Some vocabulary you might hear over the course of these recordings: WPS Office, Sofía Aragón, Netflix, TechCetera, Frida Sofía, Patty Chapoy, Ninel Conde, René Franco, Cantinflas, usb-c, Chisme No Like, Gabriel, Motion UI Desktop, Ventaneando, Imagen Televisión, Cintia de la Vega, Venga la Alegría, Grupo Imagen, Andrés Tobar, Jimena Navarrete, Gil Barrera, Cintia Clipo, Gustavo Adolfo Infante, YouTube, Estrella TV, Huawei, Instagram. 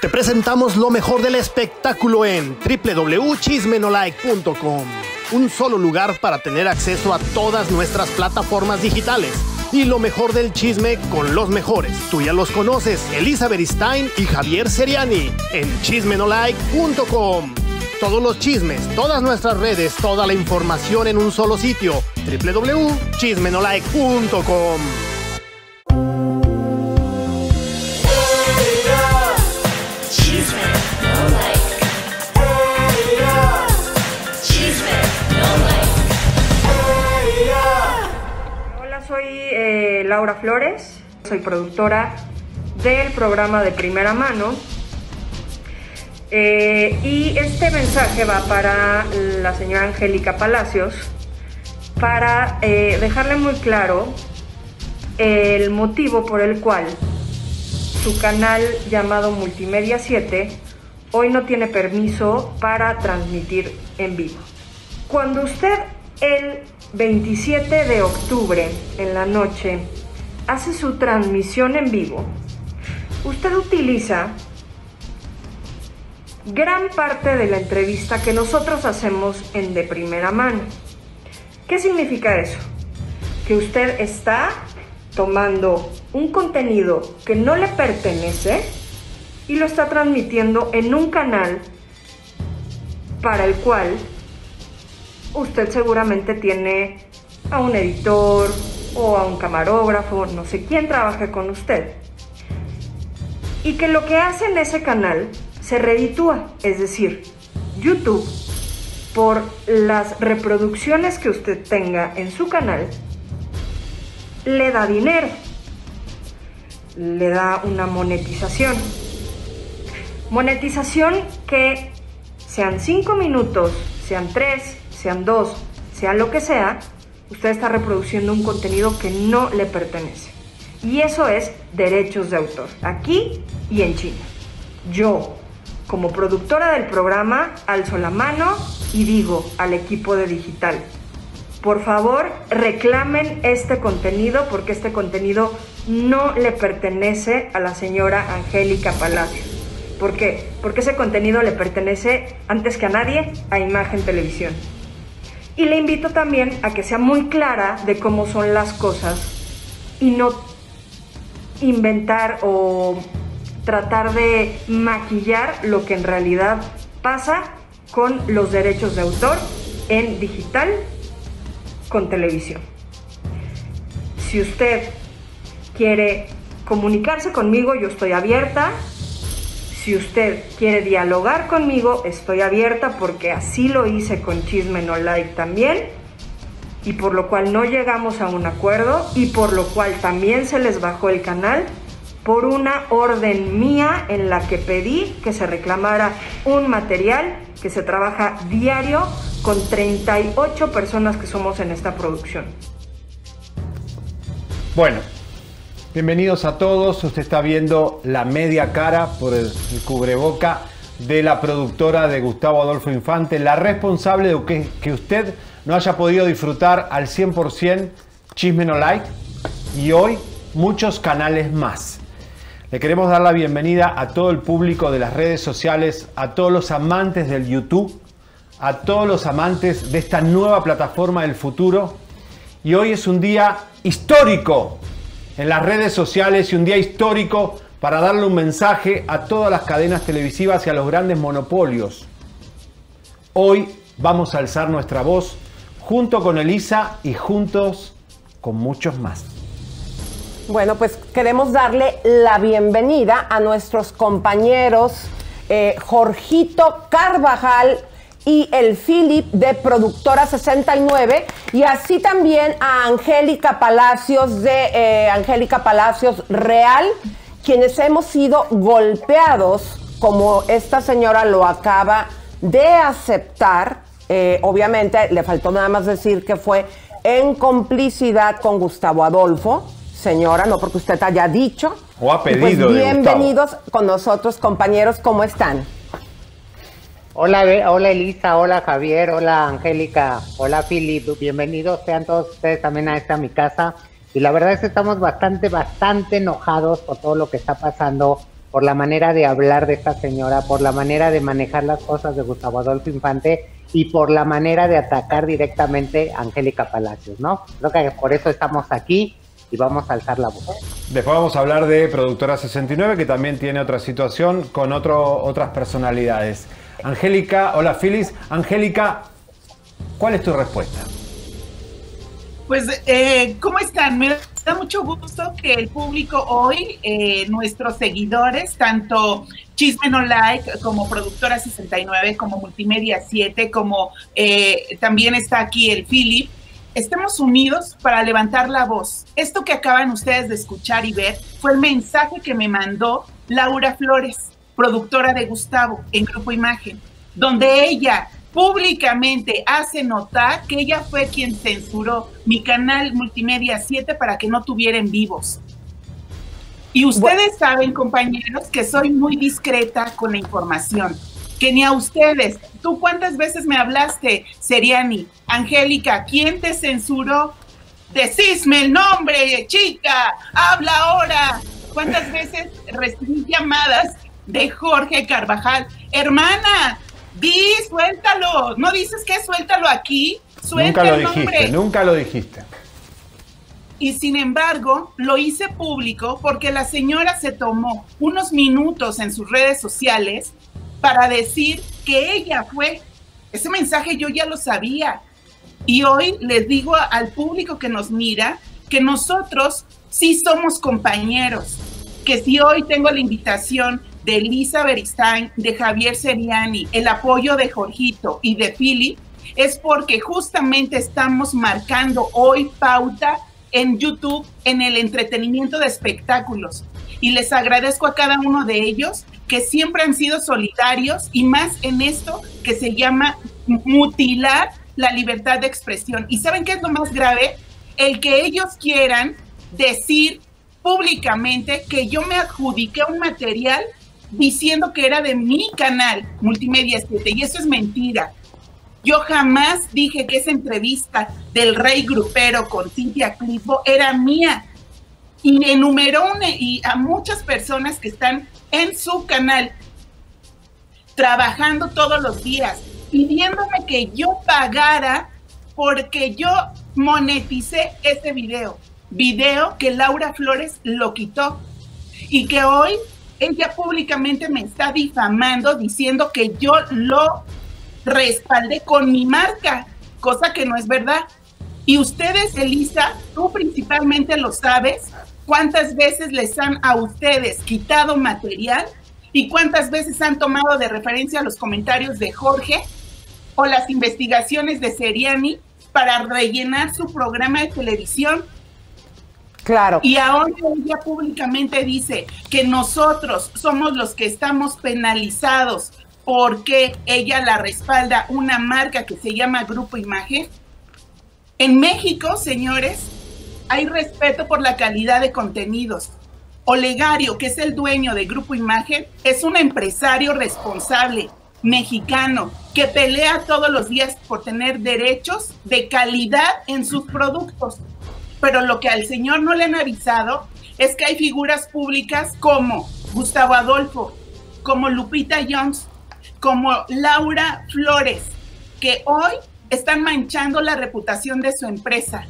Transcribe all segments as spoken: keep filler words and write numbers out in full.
Te presentamos lo mejor del espectáculo en w w w punto chisme no like punto com. Un solo lugar para tener acceso a todas nuestras plataformas digitales. Y lo mejor del chisme con los mejores. Tú ya los conoces, Elisa Beristain y Javier Ceriani, en chisme no like punto com. Todos los chismes, todas nuestras redes, toda la información en un solo sitio, w w w punto chisme no like punto com. Soy eh, Laura Flores, soy productora del programa De Primera Mano eh, y este mensaje va para la señora Angélica Palacios para eh, dejarle muy claro el motivo por el cual su canal llamado Multimedia siete hoy no tiene permiso para transmitir en vivo. Cuando usted, el veintisiete de octubre en la noche, hace su transmisión en vivo, usted utiliza gran parte de la entrevista que nosotros hacemos en De Primera Mano. ¿Qué significa eso? Que usted está tomando un contenido que no le pertenece y lo está transmitiendo en un canal para el cual usted seguramente tiene a un editor o a un camarógrafo, no sé quién trabaja con usted. Y que lo que hace en ese canal se reditúa, es decir, YouTube, por las reproducciones que usted tenga en su canal, le da dinero, le da una monetización. Monetización que sean cinco minutos, sean tres, sean dos, sea lo que sea, usted está reproduciendo un contenido que no le pertenece. Y eso es derechos de autor, aquí y en China. Yo, como productora del programa, alzo la mano y digo al equipo de digital, por favor, reclamen este contenido porque este contenido no le pertenece a la señora Angélica Palacios. ¿Por qué? Porque ese contenido le pertenece, antes que a nadie, a Imagen Televisión. Y le invito también a que sea muy clara de cómo son las cosas y no inventar o tratar de maquillar lo que en realidad pasa con los derechos de autor en digital con televisión. Si usted quiere comunicarse conmigo, yo estoy abierta. Si usted quiere dialogar conmigo, estoy abierta porque así lo hice con Chisme No Like también, y por lo cual no llegamos a un acuerdo y por lo cual también se les bajó el canal por una orden mía en la que pedí que se reclamara un material que se trabaja diario con treinta y ocho personas que somos en esta producción. Bueno. Bienvenidos a todos, usted está viendo la media cara por el cubreboca de la productora de Gustavo Adolfo Infante, la responsable de que, que usted no haya podido disfrutar al cien por ciento Chisme No Like y hoy muchos canales más. Le queremos dar la bienvenida a todo el público de las redes sociales, a todos los amantes del YouTube, a todos los amantes de esta nueva plataforma del futuro, y hoy es un día histórico en las redes sociales y un día histórico para darle un mensaje a todas las cadenas televisivas y a los grandes monopolios. Hoy vamos a alzar nuestra voz junto con Elisa y juntos con muchos más. Bueno, pues queremos darle la bienvenida a nuestros compañeros eh, Jorgito Carbajal y el Filip de Productora sesenta y nueve, y así también a Angélica Palacios de eh, Angélica Palacios Real, quienes hemos sido golpeados, como esta señora lo acaba de aceptar. Eh, obviamente le faltó nada más decir que fue en complicidad con Gustavo Adolfo, señora, no porque usted haya dicho. O ha pedido. Y pues, bienvenidos con nosotros, compañeros, ¿cómo están? Hola, hola Elisa, hola Javier, hola Angélica, hola Filip, bienvenidos sean todos ustedes también a esta mi casa. Y la verdad es que estamos bastante, bastante enojados por todo lo que está pasando por la manera de hablar de esta señora, por la manera de manejar las cosas de Gustavo Adolfo Infante y por la manera de atacar directamente a Angélica Palacios, ¿no? Creo que por eso estamos aquí y vamos a alzar la voz. Después vamos a hablar de Productora sesenta y nueve, que también tiene otra situación con otro, otras personalidades. Angélica, hola Filis. Angélica, ¿cuál es tu respuesta? Pues, eh, ¿cómo están? Me da mucho gusto que el público hoy, eh, nuestros seguidores, tanto Chisme No Like, como Productora sesenta y nueve, como Multimedia siete, como eh, también está aquí el Filip, estemos unidos para levantar la voz. Esto que acaban ustedes de escuchar y ver fue el mensaje que me mandó Laura Flores, productora de Gustavo en Grupo Imagen, donde ella públicamente hace notar que ella fue quien censuró mi canal Multimedia siete para que no tuvieran vivos. Y ustedes saben, compañeros, que soy muy discreta con la información, que ni a ustedes. ¿Tú cuántas veces me hablaste, Ceriani? Angélica, ¿quién te censuró? Decísme el nombre, chica, habla ahora. ¿Cuántas veces recibí llamadas de Jorge Carbajal? Hermana, di, suéltalo. ¿No dices que suéltalo aquí? Suelta el nombre. Nunca lo dijiste, nunca lo dijiste. Y sin embargo, lo hice público porque la señora se tomó unos minutos en sus redes sociales para decir que ella fue. Ese mensaje yo ya lo sabía. Y hoy les digo al público que nos mira que nosotros sí somos compañeros. Que si hoy tengo la invitación de Elisa Beristain, de Javier Ceriani, el apoyo de Jorgito y de Filip, es porque justamente estamos marcando hoy pauta en YouTube, en el entretenimiento de espectáculos. Y les agradezco a cada uno de ellos que siempre han sido solidarios y más en esto que se llama mutilar la libertad de expresión. ¿Y saben qué es lo más grave? El que ellos quieran decir públicamente que yo me adjudiqué un material diciendo que era de mi canal Multimedia siete, y eso es mentira. Yo jamás dije que esa entrevista del Rey Grupero con Cintia Clipo era mía. Y enumeró una, y a muchas personas que están en su canal, trabajando todos los días, pidiéndome que yo pagara porque yo moneticé ese video. Video que Laura Flores lo quitó. Y que hoy ella públicamente me está difamando, diciendo que yo lo respaldé con mi marca, cosa que no es verdad. Y ustedes, Elisa, tú principalmente lo sabes, cuántas veces les han a ustedes quitado material y cuántas veces han tomado de referencia los comentarios de Jorge o las investigaciones de Ceriani para rellenar su programa de televisión. Claro. Y ahora ella públicamente dice que nosotros somos los que estamos penalizados porque ella la respalda una marca que se llama Grupo Imagen. En México, señores, hay respeto por la calidad de contenidos. Olegario, que es el dueño de Grupo Imagen, es un empresario responsable, mexicano, que pelea todos los días por tener derechos de calidad en sus productos. Pero lo que al señor no le han avisado es que hay figuras públicas como Gustavo Adolfo, como Lupita Jones, como Laura Flores, que hoy están manchando la reputación de su empresa.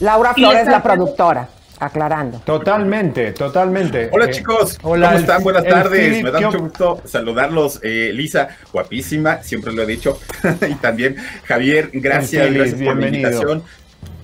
Laura Flores, la productora, aclarando. Totalmente, totalmente. Hola, eh, chicos. Hola, ¿cómo están? Buenas tardes. Filip, me da mucho gusto saludarlos. Eh, Lisa, guapísima, siempre lo he dicho. Y también Javier, gracias, Filip, gracias por la invitación.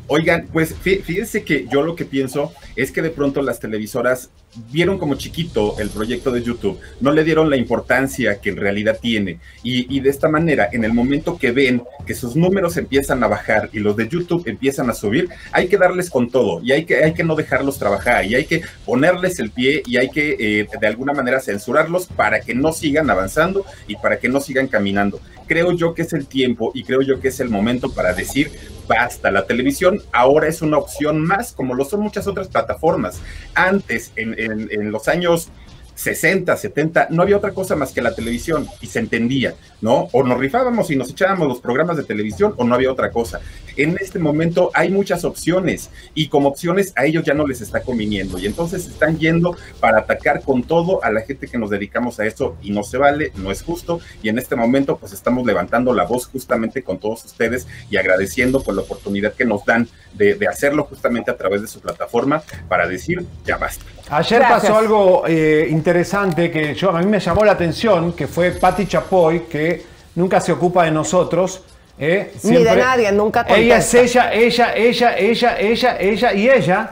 Oigan, pues fíjense que yo lo que pienso es que de pronto las televisoras vieron como chiquito el proyecto de YouTube, no le dieron la importancia que en realidad tiene, y, y de esta manera, en el momento que ven que sus números empiezan a bajar y los de YouTube empiezan a subir, hay que darles con todo, y hay que, hay que no dejarlos trabajar, y hay que ponerles el pie, y hay que eh, de alguna manera censurarlos para que no sigan avanzando y para que no sigan caminando. Creo yo que es el tiempo y creo yo que es el momento para decir basta. La televisión ahora es una opción más, como lo son muchas otras plataformas. Antes, en, en, en los años sesenta, setenta, no había otra cosa más que la televisión y se entendía, ¿no? O nos rifábamos y nos echábamos los programas de televisión o no había otra cosa. en este momento hay muchas opciones y como opciones a ellos ya no les está conviniendo y entonces están yendo para atacar con todo a la gente que nos dedicamos a esto y no se vale, no es justo y en este momento pues estamos levantando la voz justamente con todos ustedes y agradeciendo por la oportunidad que nos dan de, de hacerlo justamente a través de su plataforma para decir ya basta. Ayer Gracias. pasó algo eh, interesante que yo, a mí me llamó la atención, que fue Patty Chapoy, que nunca se ocupa de nosotros. Eh, Ni de nadie, nunca contesta. Ella es ella, ella, ella, ella, ella, ella y ella.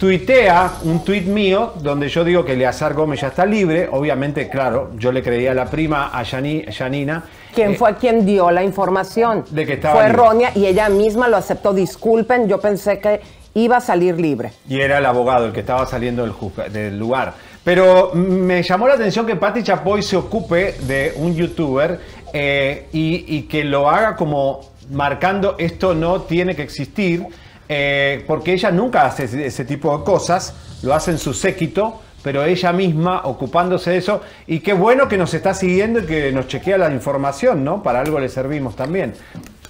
Tuitea un tuit mío donde yo digo que Eleazar Gómez ya está libre. Obviamente, claro, yo le creía a la prima, a Yanina. ¿Quién eh, fue quien dio la información? De que estaba Fue libre. errónea y ella misma lo aceptó. Disculpen, yo pensé que iba a salir libre. Y era el abogado el que estaba saliendo del, del lugar. Pero me llamó la atención que Patty Chapoy se ocupe de un youtuber eh, y, y que lo haga como marcando esto no tiene que existir, eh, porque ella nunca hace ese, ese tipo de cosas, lo hace en su séquito, pero ella misma ocupándose de eso. Y qué bueno que nos está siguiendo y que nos chequea la información, ¿no? Para algo le servimos también.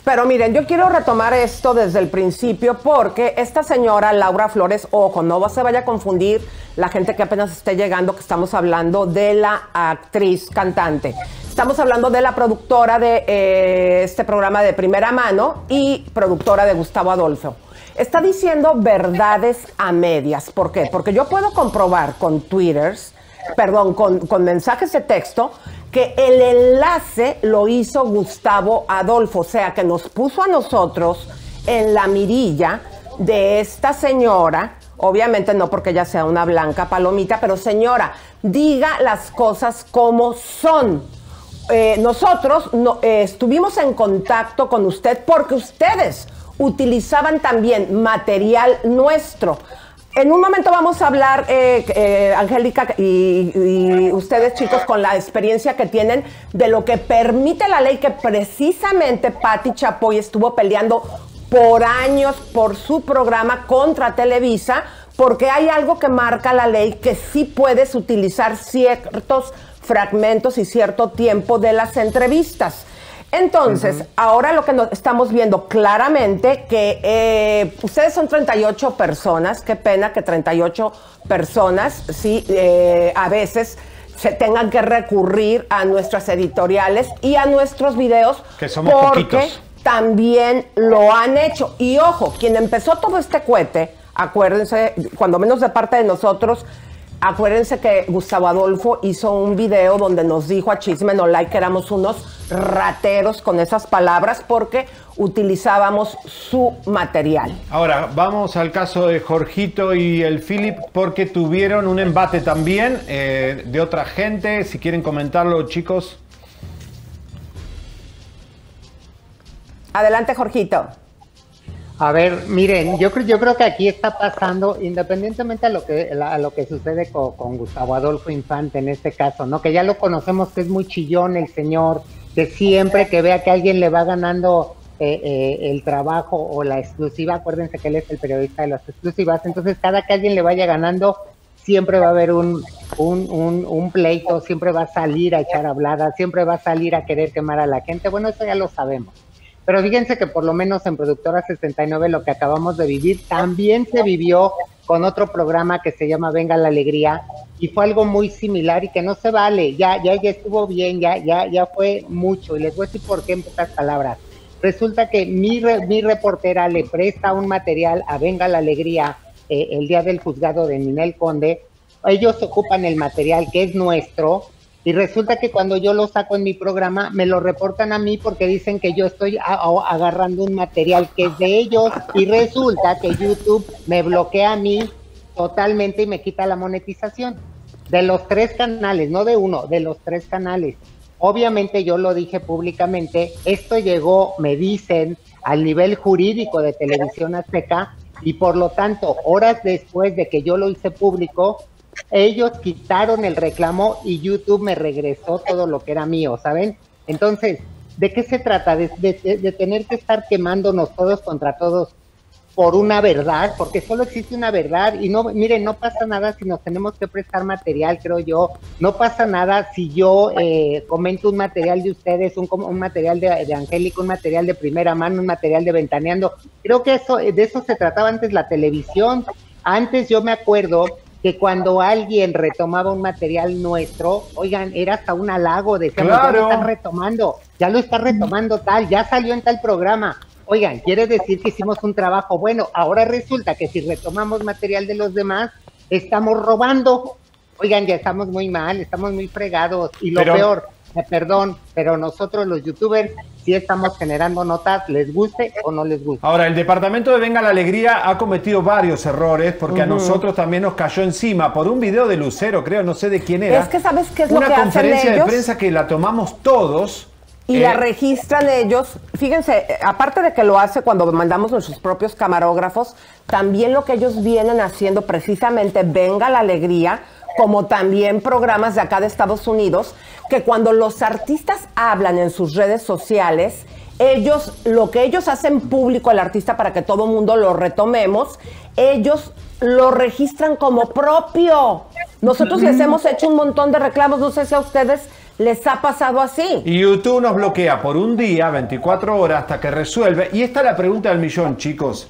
Pero miren, yo quiero retomar esto desde el principio porque esta señora Laura Flores, ojo, no se vaya a confundir la gente que apenas esté llegando, que estamos hablando de la actriz cantante. Estamos hablando de la productora de eh, este programa De Primera Mano y productora de Gustavo Adolfo. Está diciendo verdades a medias. ¿Por qué? Porque yo puedo comprobar con twitters, perdón, con, con mensajes de texto, que el enlace lo hizo Gustavo Adolfo, o sea, que nos puso a nosotros en la mirilla de esta señora, obviamente no porque ella sea una blanca palomita, pero señora, diga las cosas como son. Eh, nosotros no, eh, estuvimos en contacto con usted porque ustedes utilizaban también material nuestro. En un momento vamos a hablar, eh, eh, Angélica y, y ustedes chicos, con la experiencia que tienen de lo que permite la ley, que precisamente Patty Chapoy estuvo peleando por años por su programa contra Televisa, porque hay algo que marca la ley que sí puedes utilizar ciertos fragmentos y cierto tiempo de las entrevistas. Entonces, uh-huh. ahora lo que nos estamos viendo claramente, que eh, ustedes son treinta y ocho personas, qué pena que treinta y ocho personas, sí, eh, a veces se tengan que recurrir a nuestras editoriales y a nuestros videos, que somos porque poquitos. También lo han hecho. Y ojo, quien empezó todo este cohete, acuérdense, cuando menos de parte de nosotros, acuérdense que Gustavo Adolfo hizo un video donde nos dijo a Chisme No Like que éramos unos rateros con esas palabras porque utilizábamos su material. Ahora, vamos al caso de Jorgito y el Filip porque tuvieron un embate también eh, de otra gente. Si quieren comentarlo, chicos. Adelante, Jorgito. A ver, miren, yo creo, yo creo que aquí está pasando, independientemente a lo que, a lo que sucede con, con Gustavo Adolfo Infante en este caso, ¿no? Que ya lo conocemos, que es muy chillón el señor, que siempre que vea que alguien le va ganando eh, eh, el trabajo o la exclusiva, acuérdense que él es el periodista de las exclusivas, entonces cada que alguien le vaya ganando, siempre va a haber un, un, un, un pleito, siempre va a salir a echar habladas, siempre va a salir a querer quemar a la gente, bueno, eso ya lo sabemos. Pero fíjense que por lo menos en Productora sesenta y nueve lo que acabamos de vivir también se vivió con otro programa que se llama Venga la Alegría y fue algo muy similar y que no se vale, ya ya ya estuvo bien, ya ya ya fue mucho y les voy a decir por qué en pocas palabras. Resulta que mi, re, mi reportera le presta un material a Venga la Alegría eh, el día del juzgado de Ninel Conde, ellos ocupan el material que es nuestro. Y resulta que cuando yo lo saco en mi programa, me lo reportan a mí porque dicen que yo estoy a, a, agarrando un material que es de ellos. Y resulta que YouTube me bloquea a mí totalmente y me quita la monetización. De los tres canales, no de uno, de los tres canales. Obviamente yo lo dije públicamente, esto llegó, me dicen, al nivel jurídico de Televisión Azteca. Y por lo tanto, horas después de que yo lo hice público, ellos quitaron el reclamo y YouTube me regresó todo lo que era mío, ¿saben? Entonces, ¿de qué se trata? De, de, de tener que estar quemándonos todos contra todos. por una verdad, porque solo existe una verdad, y no, miren, no pasa nada si nos tenemos que prestar material, creo yo, no pasa nada si yo eh, comento un material de ustedes, un, un material de, de Angélica, un material de Primera Mano, un material de Ventaneando. Creo que eso, de eso se trataba antes la televisión. Antes yo me acuerdo que cuando alguien retomaba un material nuestro, oigan, era hasta un halago, decíamos, claro, ya lo están retomando, ya lo está retomando tal, ya salió en tal programa. Oigan, quiere decir que hicimos un trabajo bueno. Ahora resulta que si retomamos material de los demás, estamos robando. Oigan, ya estamos muy mal, estamos muy fregados. Y lo pero, peor, eh, perdón, pero nosotros los youtubers sí estamos generando notas, les guste o no les guste. Ahora, el departamento de Venga la Alegría ha cometido varios errores, porque uh-huh. a nosotros también nos cayó encima por un video de Lucero, creo, no sé de quién era. Es que sabes qué es lo que hacen ellos. Una conferencia de prensa que la tomamos todos. Y eh, la registran ellos, fíjense, aparte de que lo hace cuando mandamos nuestros propios camarógrafos, también lo que ellos vienen haciendo precisamente, Venga la Alegría, como también programas de acá de Estados Unidos, que cuando los artistas hablan en sus redes sociales, ellos, lo que ellos hacen público al artista para que todo el mundo lo retomemos, ellos lo registran como propio. Nosotros mm-hmm. les hemos hecho un montón de reclamos, no sé si a ustedes les ha pasado así. Y YouTube nos bloquea por un día, veinticuatro horas, hasta que resuelve. Y esta es la pregunta del millón, chicos.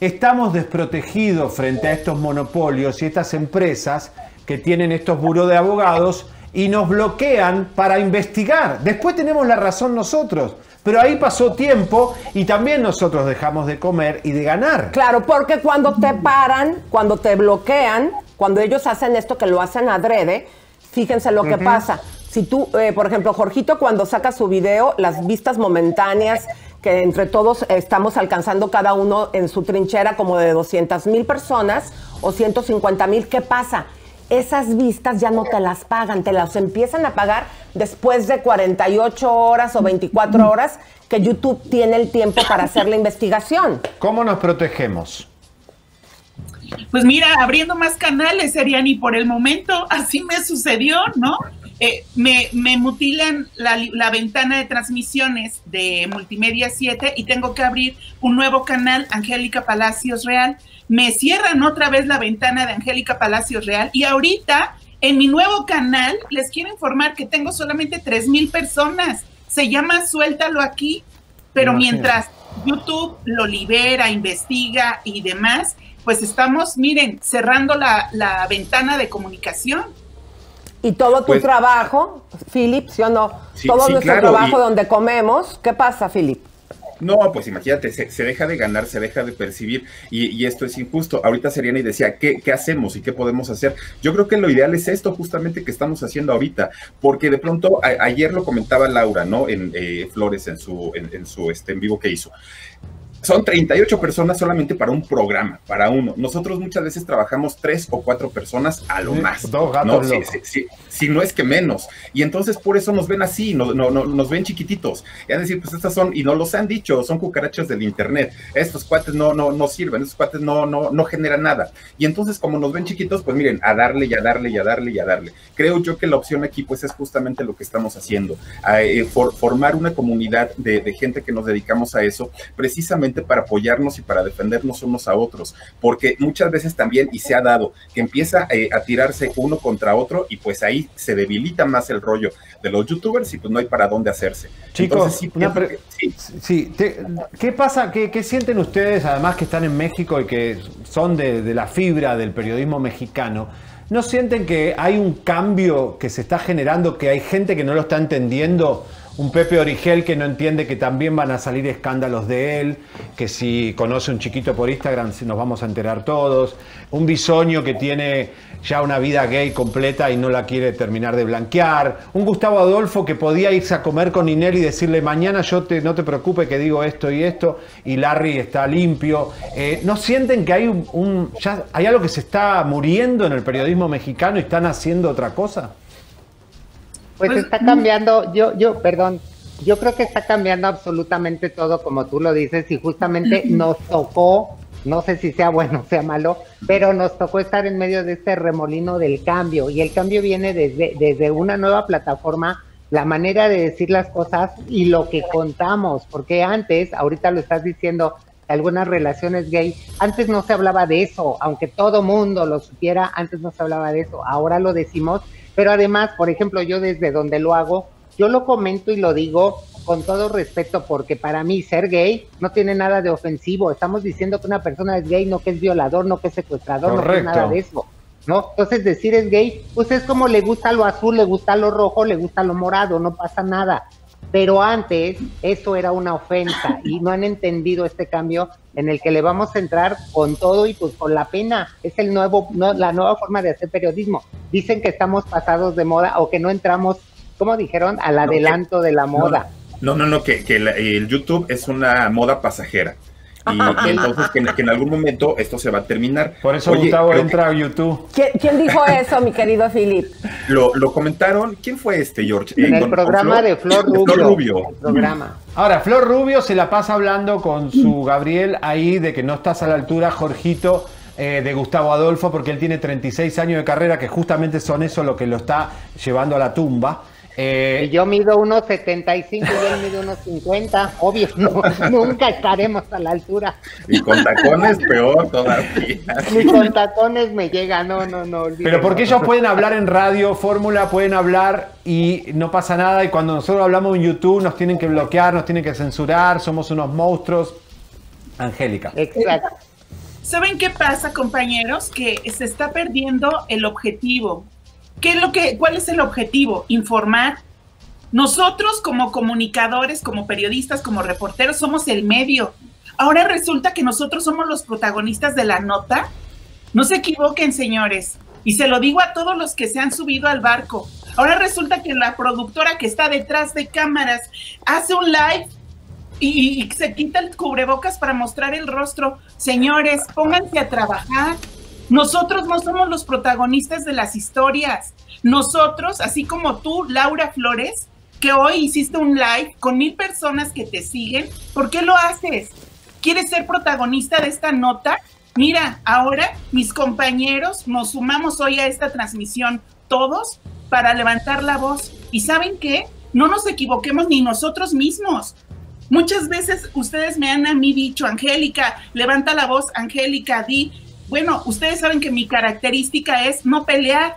Estamos desprotegidos frente a estos monopolios y estas empresas que tienen estos buró de abogados y nos bloquean para investigar. Después tenemos la razón nosotros. Pero ahí pasó tiempo y también nosotros dejamos de comer y de ganar. Claro, porque cuando te paran, cuando te bloquean, cuando ellos hacen esto que lo hacen adrede, fíjense lo que uh-huh. pasa. Si tú, eh, por ejemplo, Jorgito, cuando saca su video, las vistas momentáneas que entre todos estamos alcanzando cada uno en su trinchera como de doscientas mil personas o ciento cincuenta mil, ¿qué pasa? Esas vistas ya no te las pagan, te las empiezan a pagar después de cuarenta y ocho horas o veinticuatro horas que YouTube tiene el tiempo para hacer la investigación. ¿Cómo nos protegemos? Pues mira, abriendo más canales, Ceriani, por el momento así me sucedió, ¿no? Eh, me, me mutilan la, la ventana de transmisiones de Multimedia siete y tengo que abrir un nuevo canal, Angélica Palacios Real. Me cierran otra vez la ventana de Angélica Palacios Real y ahorita en mi nuevo canal les quiero informar que tengo solamente tres mil personas. Se llama Suéltalo Aquí, pero Imagínate. Mientras YouTube lo libera, investiga y demás, pues estamos, miren, cerrando la, la ventana de comunicación. Y todo tu pues, trabajo, Filip, ¿sí o no? Sí, todo sí, nuestro claro, trabajo y... donde comemos. ¿Qué pasa, Filip? No, pues imagínate, se, se deja de ganar, se deja de percibir y, y esto es injusto. Ahorita Ceriani decía, ¿qué, ¿qué hacemos y qué podemos hacer? Yo creo que lo ideal es esto justamente que estamos haciendo ahorita, porque de pronto, a, ayer lo comentaba Laura, ¿no? En eh, Flores, en su, en, en su este, en vivo que hizo. Son treinta y ocho personas solamente para un programa, para uno. Nosotros muchas veces trabajamos tres o cuatro personas a lo sí, más. Dos gatos, ¿no? Si, si, si, si no es que menos. Y entonces por eso nos ven así, no, no, no, nos ven chiquititos. Y a decir, pues estas son, y no los han dicho, son cucarachas del internet. Estos cuates no, no, no sirven, estos cuates no, no, no generan nada. Y entonces como nos ven chiquitos, pues miren, a darle y a darle y a darle y a darle. Creo yo que la opción aquí pues es justamente lo que estamos haciendo. Eh, for, formar una comunidad de, de gente que nos dedicamos a eso, precisamente para apoyarnos y para defendernos unos a otros, porque muchas veces también, y se ha dado, que empieza eh, a tirarse uno contra otro y pues ahí se debilita más el rollo de los youtubers y pues no hay para dónde hacerse. Chicos, Entonces, sí, no, pero, que, sí. Sí, te, ¿qué pasa? ¿Qué, ¿Qué sienten ustedes, además que están en México y que son de, de la fibra del periodismo mexicano? ¿No sienten que hay un cambio que se está generando, que hay gente que no lo está entendiendo? Un Pepe Origel que no entiende que también van a salir escándalos de él, que si conoce un chiquito por Instagram nos vamos a enterar todos. Un Bisoño que tiene ya una vida gay completa y no la quiere terminar de blanquear. Un Gustavo Adolfo que podía irse a comer con Ninel y decirle mañana yo te, no te preocupes que digo esto y esto y Larry está limpio. Eh, ¿No sienten que hay, un, un, ya, hay algo que se está muriendo en el periodismo mexicano y están haciendo otra cosa? Pues está cambiando, yo, yo, perdón, yo creo que está cambiando absolutamente todo, como tú lo dices, y justamente nos tocó, no sé si sea bueno o sea malo, pero nos tocó estar en medio de este remolino del cambio, y el cambio viene desde, desde una nueva plataforma, la manera de decir las cosas y lo que contamos, porque antes, ahorita lo estás diciendo, algunas relaciones gay. Antes no se hablaba de eso, aunque todo mundo lo supiera, antes no se hablaba de eso, ahora lo decimos, pero además, por ejemplo, yo desde donde lo hago, yo lo comento y lo digo con todo respeto, porque para mí ser gay no tiene nada de ofensivo. Estamos diciendo que una persona es gay, no que es violador, no que es secuestrador, correcto, no que es nada de eso, ¿no? Entonces decir es gay, pues es como le gusta lo azul, le gusta lo rojo, le gusta lo morado, no pasa nada. Pero antes eso era una ofensa y no han entendido este cambio en el que le vamos a entrar con todo y pues con la pena. Es el nuevo, no, la nueva forma de hacer periodismo. Dicen que estamos pasados de moda o que no entramos, como dijeron, al no, adelanto que, de la moda. No, no, no, no que, que la, el YouTube es una moda pasajera. Y, y entonces que en, que en algún momento esto se va a terminar. Por eso Oye, Gustavo entra que... a YouTube. ¿Quién, ¿Quién dijo eso, mi querido Filip? Lo, lo comentaron. ¿Quién fue este, George? En eh, el con, programa con Flor, de Flor Rubio. Flor Rubio. El programa. Ahora, Flor Rubio se la pasa hablando con su Gabriel ahí de que no estás a la altura, Jorgito, eh, de Gustavo Adolfo, porque él tiene treinta y seis años de carrera, que justamente son eso lo que lo está llevando a la tumba. Eh, y yo mido uno setenta y cinco y él mide uno cincuenta, obvio, no, nunca estaremos a la altura. Y con tacones peor todavía. Ni con tacones me llega, no, no, no. Olvídate. Pero porque ellos pueden hablar en radio, fórmula, pueden hablar y no pasa nada. Y cuando nosotros hablamos en YouTube nos tienen que bloquear, nos tienen que censurar, somos unos monstruos. Angélica. Exacto. ¿Saben qué pasa, compañeros? Que se está perdiendo el objetivo. ¿Qué es lo que, ¿Cuál es el objetivo? Informar. Nosotros como comunicadores, como periodistas, como reporteros, somos el medio. Ahora resulta que nosotros somos los protagonistas de la nota. No se equivoquen, señores. Y se lo digo a todos los que se han subido al barco. Ahora resulta que la productora que está detrás de cámaras hace un live y, y se quita el cubrebocas para mostrar el rostro. Señores, pónganse a trabajar. Nosotros no somos los protagonistas de las historias. Nosotros, así como tú, Laura Flores, que hoy hiciste un live con mil personas que te siguen, ¿por qué lo haces? ¿Quieres ser protagonista de esta nota? Mira, ahora mis compañeros nos sumamos hoy a esta transmisión todos para levantar la voz. ¿Y saben qué? No nos equivoquemos ni nosotros mismos. Muchas veces ustedes me han a mí dicho, Angélica, levanta la voz, Angélica, di... Bueno, ustedes saben que mi característica es no pelear.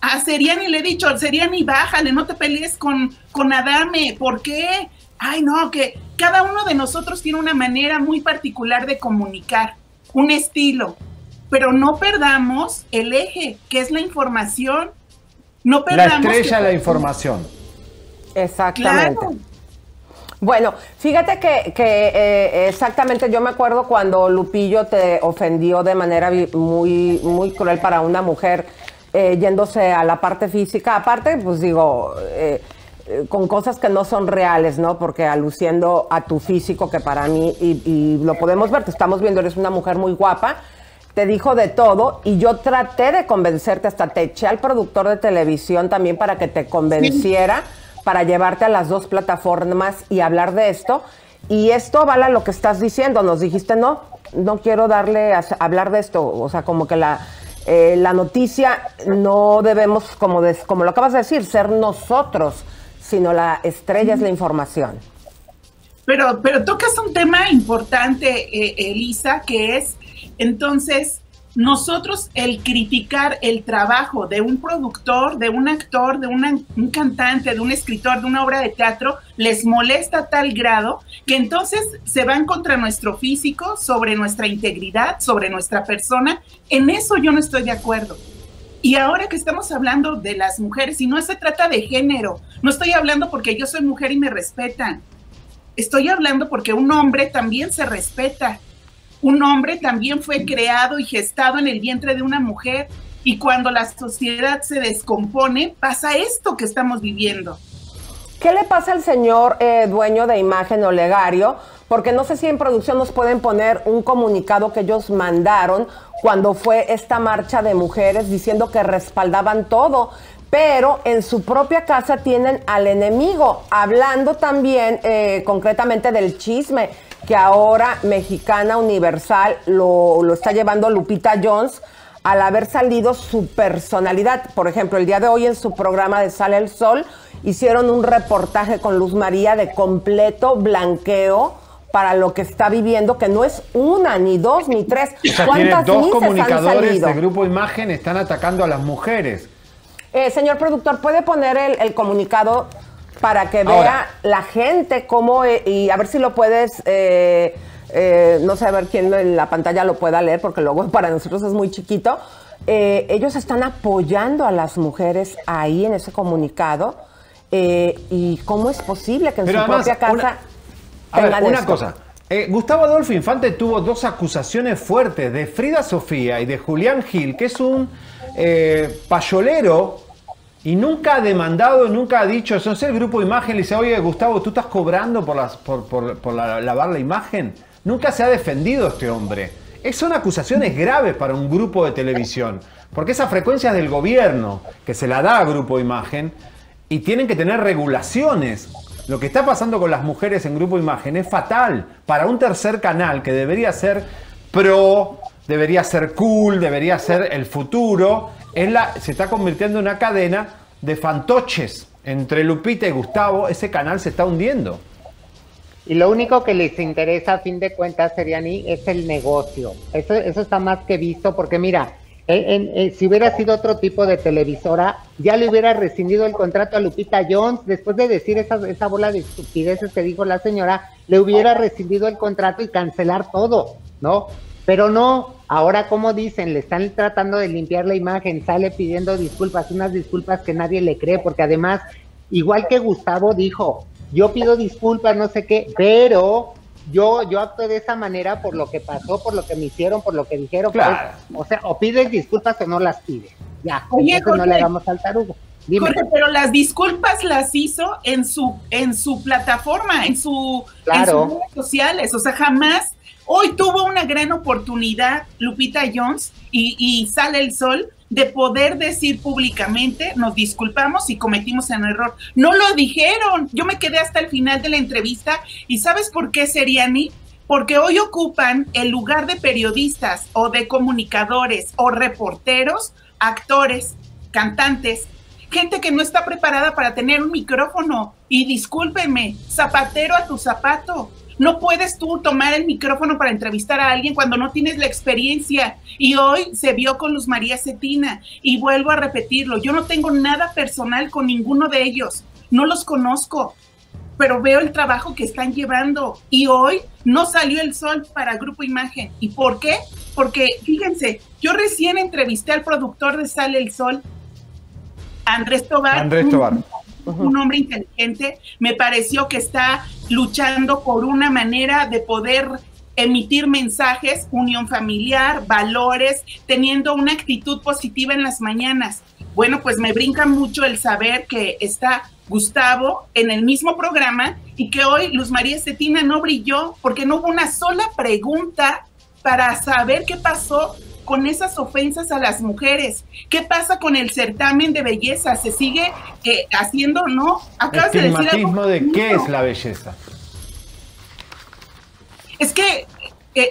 A Ceriani le he dicho, Ceriani, bájale, no te pelees con, con Adame. ¿Por qué? Ay, no, que cada uno de nosotros tiene una manera muy particular de comunicar, un estilo. Pero no perdamos el eje, que es la información. No perdamos... La estrella de la información. Exactamente. Claro. Bueno, fíjate que, que eh, exactamente yo me acuerdo cuando Lupillo te ofendió de manera muy, muy cruel para una mujer, eh, yéndose a la parte física, aparte, pues digo, eh, eh, con cosas que no son reales, ¿no? Porque aluciendo a tu físico, que para mí, y, y lo podemos ver, te estamos viendo, eres una mujer muy guapa, te dijo de todo, y yo traté de convencerte, hasta te eché al productor de televisión también para que te convenciera. Sí. Para llevarte a las dos plataformas y hablar de esto. Y esto vale lo que estás diciendo. Nos dijiste, no, no quiero darle a hablar de esto. O sea, como que la, eh, la noticia no debemos, como, de, como lo acabas de decir, ser nosotros, sino la estrella es la información. Pero, pero tocas un tema importante, eh, Elisa, que es, entonces, nosotros el criticar el trabajo de un productor, de un actor, de una, un cantante, de un escritor, de una obra de teatro, les molesta a tal grado que entonces se van contra nuestro físico, sobre nuestra integridad, sobre nuestra persona. En eso yo no estoy de acuerdo. Y ahora que estamos hablando de las mujeres, y no se trata de género, no estoy hablando porque yo soy mujer y me respetan. Estoy hablando porque un hombre también se respeta. Un hombre también fue creado y gestado en el vientre de una mujer, y cuando la sociedad se descompone, pasa esto que estamos viviendo. ¿Qué le pasa al señor eh, dueño de Imagen, Olegario? Porque no sé si en producción nos pueden poner un comunicado que ellos mandaron cuando fue esta marcha de mujeres diciendo que respaldaban todo, pero en su propia casa tienen al enemigo, hablando también eh, concretamente del chisme, que ahora Mexicana Universal lo, lo está llevando Lupita Jones al haber salido su personalidad. Por ejemplo, el día de hoy en su programa de Sale el Sol hicieron un reportaje con Luz María de completo blanqueo para lo que está viviendo, que no es una, ni dos, ni tres. O sea, ¿cuántas dos mises comunicadores de Grupo Imagen están atacando a las mujeres? Eh, señor productor, ¿puede poner el, el comunicado para que vea ahora la gente cómo... Eh, y a ver si lo puedes... Eh, eh, no sé, a ver quién en la pantalla lo pueda leer, porque luego para nosotros es muy chiquito. Eh, ellos están apoyando a las mujeres ahí en ese comunicado. Eh, ¿Y cómo es posible que en Pero su además, propia casa... Una... A ver, una cosa. Eh, Gustavo Adolfo Infante tuvo dos acusaciones fuertes, de Frida Sofía y de Julián Gil, que es un eh, payolero y nunca ha demandado, nunca ha dicho, eso es el Grupo Imagen, le dice, oye Gustavo, ¿tú estás cobrando por, las, por, por, por la, lavar la imagen? Nunca se ha defendido este hombre. Es, son acusaciones graves para un grupo de televisión, porque esa frecuencia es del gobierno, que se la da a Grupo Imagen, y tienen que tener regulaciones. Lo que está pasando con las mujeres en Grupo Imagen es fatal para un tercer canal que debería ser pro, debería ser cool, debería ser el futuro. Es la, se está convirtiendo en una cadena de fantoches. Entre Lupita y Gustavo, ese canal se está hundiendo. Y lo único que les interesa, a fin de cuentas, Ceriani, es el negocio. Eso, eso está más que visto, porque mira... En, en, en, si hubiera sido otro tipo de televisora, ya le hubiera rescindido el contrato a Lupita Jones, después de decir esa, esa bola de estupideces que dijo la señora, le hubiera rescindido el contrato y cancelar todo, ¿no? Pero no, ahora como dicen, le están tratando de limpiar la imagen, sale pidiendo disculpas, unas disculpas que nadie le cree, porque además, igual que Gustavo dijo, yo pido disculpas, no sé qué, pero... Yo, yo actué de esa manera por lo que pasó, por lo que me hicieron, por lo que dijeron. Claro. Pues, o sea, o pides disculpas o no las pides. Ya, oye, entonces Jorge, no le hagamos al tarugo. Dime. Jorge, pero las disculpas las hizo en su, en su plataforma, en, su, claro. en sus redes sociales. O sea, jamás. Hoy tuvo una gran oportunidad Lupita Jones y, y Sale el Sol de poder decir públicamente, nos disculpamos y cometimos un error. No lo dijeron, yo me quedé hasta el final de la entrevista y ¿sabes por qué, Ceriani? Porque hoy ocupan el lugar de periodistas o de comunicadores o reporteros, actores, cantantes, gente que no está preparada para tener un micrófono y discúlpenme, zapatero a tu zapato. No puedes tú tomar el micrófono para entrevistar a alguien cuando no tienes la experiencia. Y hoy se vio con Luz María Cetina. Y vuelvo a repetirlo, yo no tengo nada personal con ninguno de ellos. No los conozco, pero veo el trabajo que están llevando. Y hoy no salió el sol para Grupo Imagen. ¿Y por qué? Porque, fíjense, yo recién entrevisté al productor de Sale el Sol, Andrés Tobar. Andrés Tobar. Un hombre inteligente, me pareció que está luchando por una manera de poder emitir mensajes, unión familiar, valores, teniendo una actitud positiva en las mañanas. Bueno, pues me brinca mucho el saber que está Gustavo en el mismo programa y que hoy Luz María Cetina no brilló porque no hubo una sola pregunta para saber qué pasó con esas ofensas a las mujeres. ¿Qué pasa con el certamen de belleza? ¿Se sigue eh, haciendo o no? Acabas de decir algo de qué es la belleza. Es que eh,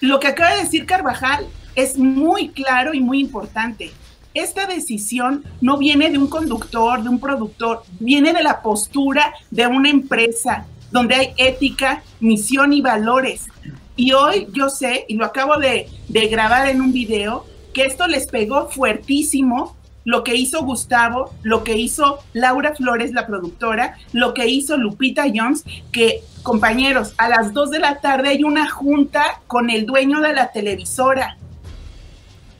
lo que acaba de decir Carbajal es muy claro y muy importante. Esta decisión no viene de un conductor, de un productor, viene de la postura de una empresa donde hay ética, misión y valores. Y hoy yo sé, y lo acabo de, de grabar en un video, que esto les pegó fuertísimo lo que hizo Gustavo, lo que hizo Laura Flores, la productora, lo que hizo Lupita Jones, que, compañeros, a las dos de la tarde hay una junta con el dueño de la televisora.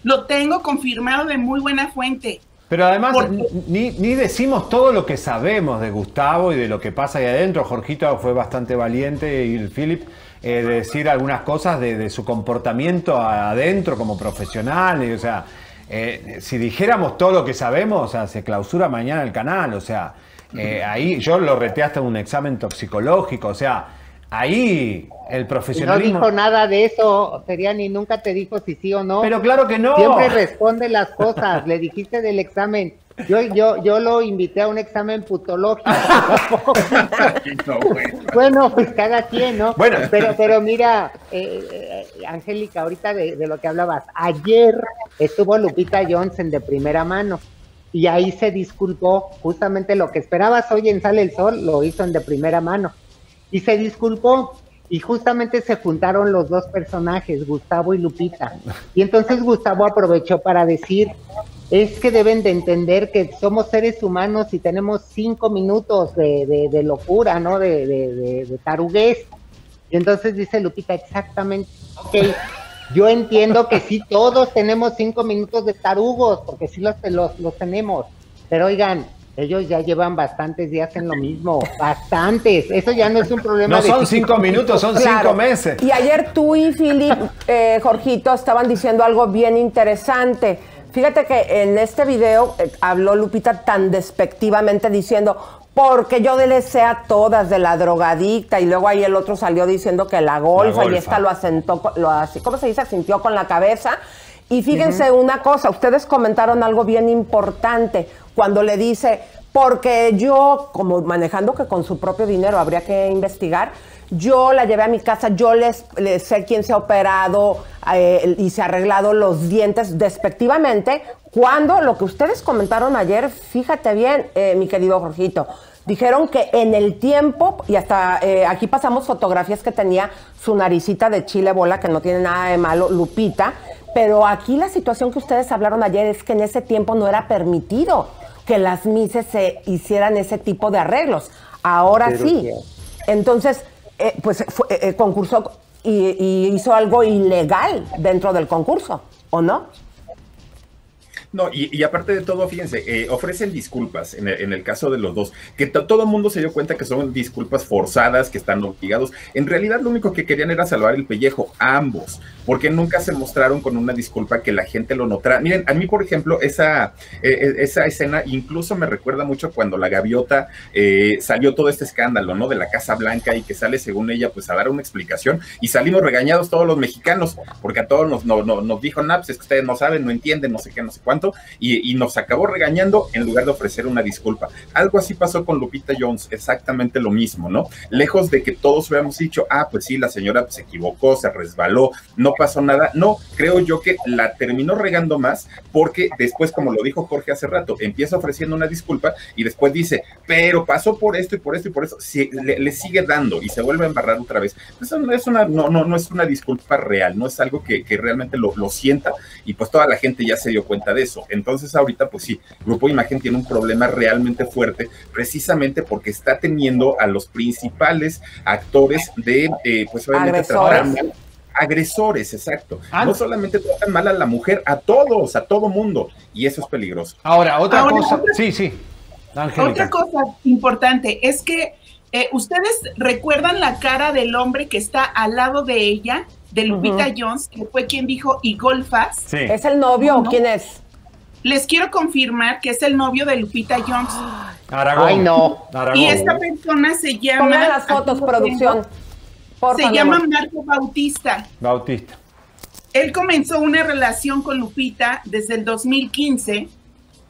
Lo tengo confirmado de muy buena fuente. Pero además porque... ni, ni decimos todo lo que sabemos de Gustavo y de lo que pasa ahí adentro. Jorgito fue bastante valiente y Filip... Eh, de decir algunas cosas de, de su comportamiento adentro como profesional. Y, o sea, eh, si dijéramos todo lo que sabemos, o sea, se clausura mañana el canal. O sea, eh, ahí yo lo reté hasta un examen toxicológico. O sea, ahí el profesionalismo... No dijo nada de eso, Ceriani, nunca te dijo si sí o no. Pero claro que no. Siempre responde las cosas. Le dijiste del examen. Yo, yo, yo lo invité a un examen putológico. No, bueno. Bueno, pues cada quien, ¿no? Bueno. Pero, pero mira, eh, eh, Angélica, ahorita de, de lo que hablabas, ayer estuvo Lupita Jones en De Primera Mano y ahí se disculpó justamente lo que esperabas hoy en Sale el Sol, lo hizo en De Primera Mano y se disculpó. y justamente se juntaron los dos personajes, Gustavo y Lupita. Y entonces Gustavo aprovechó para decir, es que deben de entender que somos seres humanos y tenemos cinco minutos de, de, de locura, ¿no? De, de, de, de tarugués. Y entonces dice Lupita, exactamente, ok, yo entiendo que sí, todos tenemos cinco minutos de tarugos, porque sí los, los, los tenemos, pero oigan, ellos ya llevan bastantes días en lo mismo, bastantes, eso ya no es un problema. No de son cinco minutos, son claro. cinco meses. Y ayer tú y Filip, eh, Jorgito, estaban diciendo algo bien interesante. Fíjate que en este video eh, habló Lupita tan despectivamente diciendo, porque yo delecé a todas de la drogadicta, y luego ahí el otro salió diciendo que la golfa, la golfa. Y esta lo asentó, lo así, ¿cómo se dice? Asintió con la cabeza. Y fíjense uh-huh. una cosa, ustedes comentaron algo bien importante cuando le dice, porque yo, como manejando que con su propio dinero habría que investigar, yo la llevé a mi casa, yo les, les sé quién se ha operado eh, y se ha arreglado los dientes despectivamente, cuando lo que ustedes comentaron ayer, fíjate bien, eh, mi querido Jorgito, dijeron que en el tiempo, y hasta eh, aquí pasamos fotografías que tenía su naricita de chile bola, que no tiene nada de malo, Lupita, pero aquí la situación que ustedes hablaron ayer es que en ese tiempo no era permitido que las mises se hicieran ese tipo de arreglos. Ahora pero sí. Bien. Entonces, eh, pues fue, eh, concursó y, y hizo algo ilegal dentro del concurso, ¿o no? No, y, y aparte de todo, fíjense, eh, ofrecen disculpas en el, en el caso de los dos, que todo el mundo se dio cuenta que son disculpas forzadas, que están obligados. En realidad lo único que querían era salvar el pellejo, ambos, porque nunca se mostraron con una disculpa que la gente lo notara. Miren, a mí, por ejemplo, esa, eh, esa escena incluso me recuerda mucho cuando la gaviota eh, salió todo este escándalo, ¿no? De la Casa Blanca, y que sale, según ella, pues a dar una explicación, y salimos regañados todos los mexicanos, porque a todos nos, no, no, nos dijo, no, pues es que ustedes no saben, no entienden, no sé qué, no sé cuánto. Y, y nos acabó regañando en lugar de ofrecer una disculpa. Algo así pasó con Lupita Jones, exactamente lo mismo, ¿no? Lejos de que todos hubiéramos dicho, ah, pues sí, la señora se equivocó, se resbaló, no pasó nada. No, creo yo que la terminó regando más, porque después, como lo dijo Jorge hace rato, empieza ofreciendo una disculpa y después dice, pero pasó por esto y por esto y por eso, sí, le, le sigue dando y se vuelve a embarrar otra vez. Eso no es una, no, no, no es una disculpa real, no es algo que, que realmente lo, lo sienta, y pues toda la gente ya se dio cuenta de eso. Entonces ahorita pues sí, Grupo Imagen tiene un problema realmente fuerte, precisamente porque está teniendo a los principales actores de, eh, pues obviamente agresores. Tratar mal, agresores, exacto. Ah, no solamente tratan mal a la mujer, a todos, a todo mundo, y eso es peligroso. Ahora, otra ahora, cosa, otra, sí, sí. Angélica. Otra cosa importante es que eh, ustedes recuerdan la cara del hombre que está al lado de ella, de Lupita uh-huh. Jones, que fue quien dijo, y golfas. Sí. ¿Es el novio o no? ¿Quién es? Les quiero confirmar que es el novio de Lupita Jones. Aragón. Ay, no. Aragón. Y esta persona se llama... Pongan las fotos, producción. Porfa, se llama Marco Bautista. Bautista. Él comenzó una relación con Lupita desde el dos mil quince,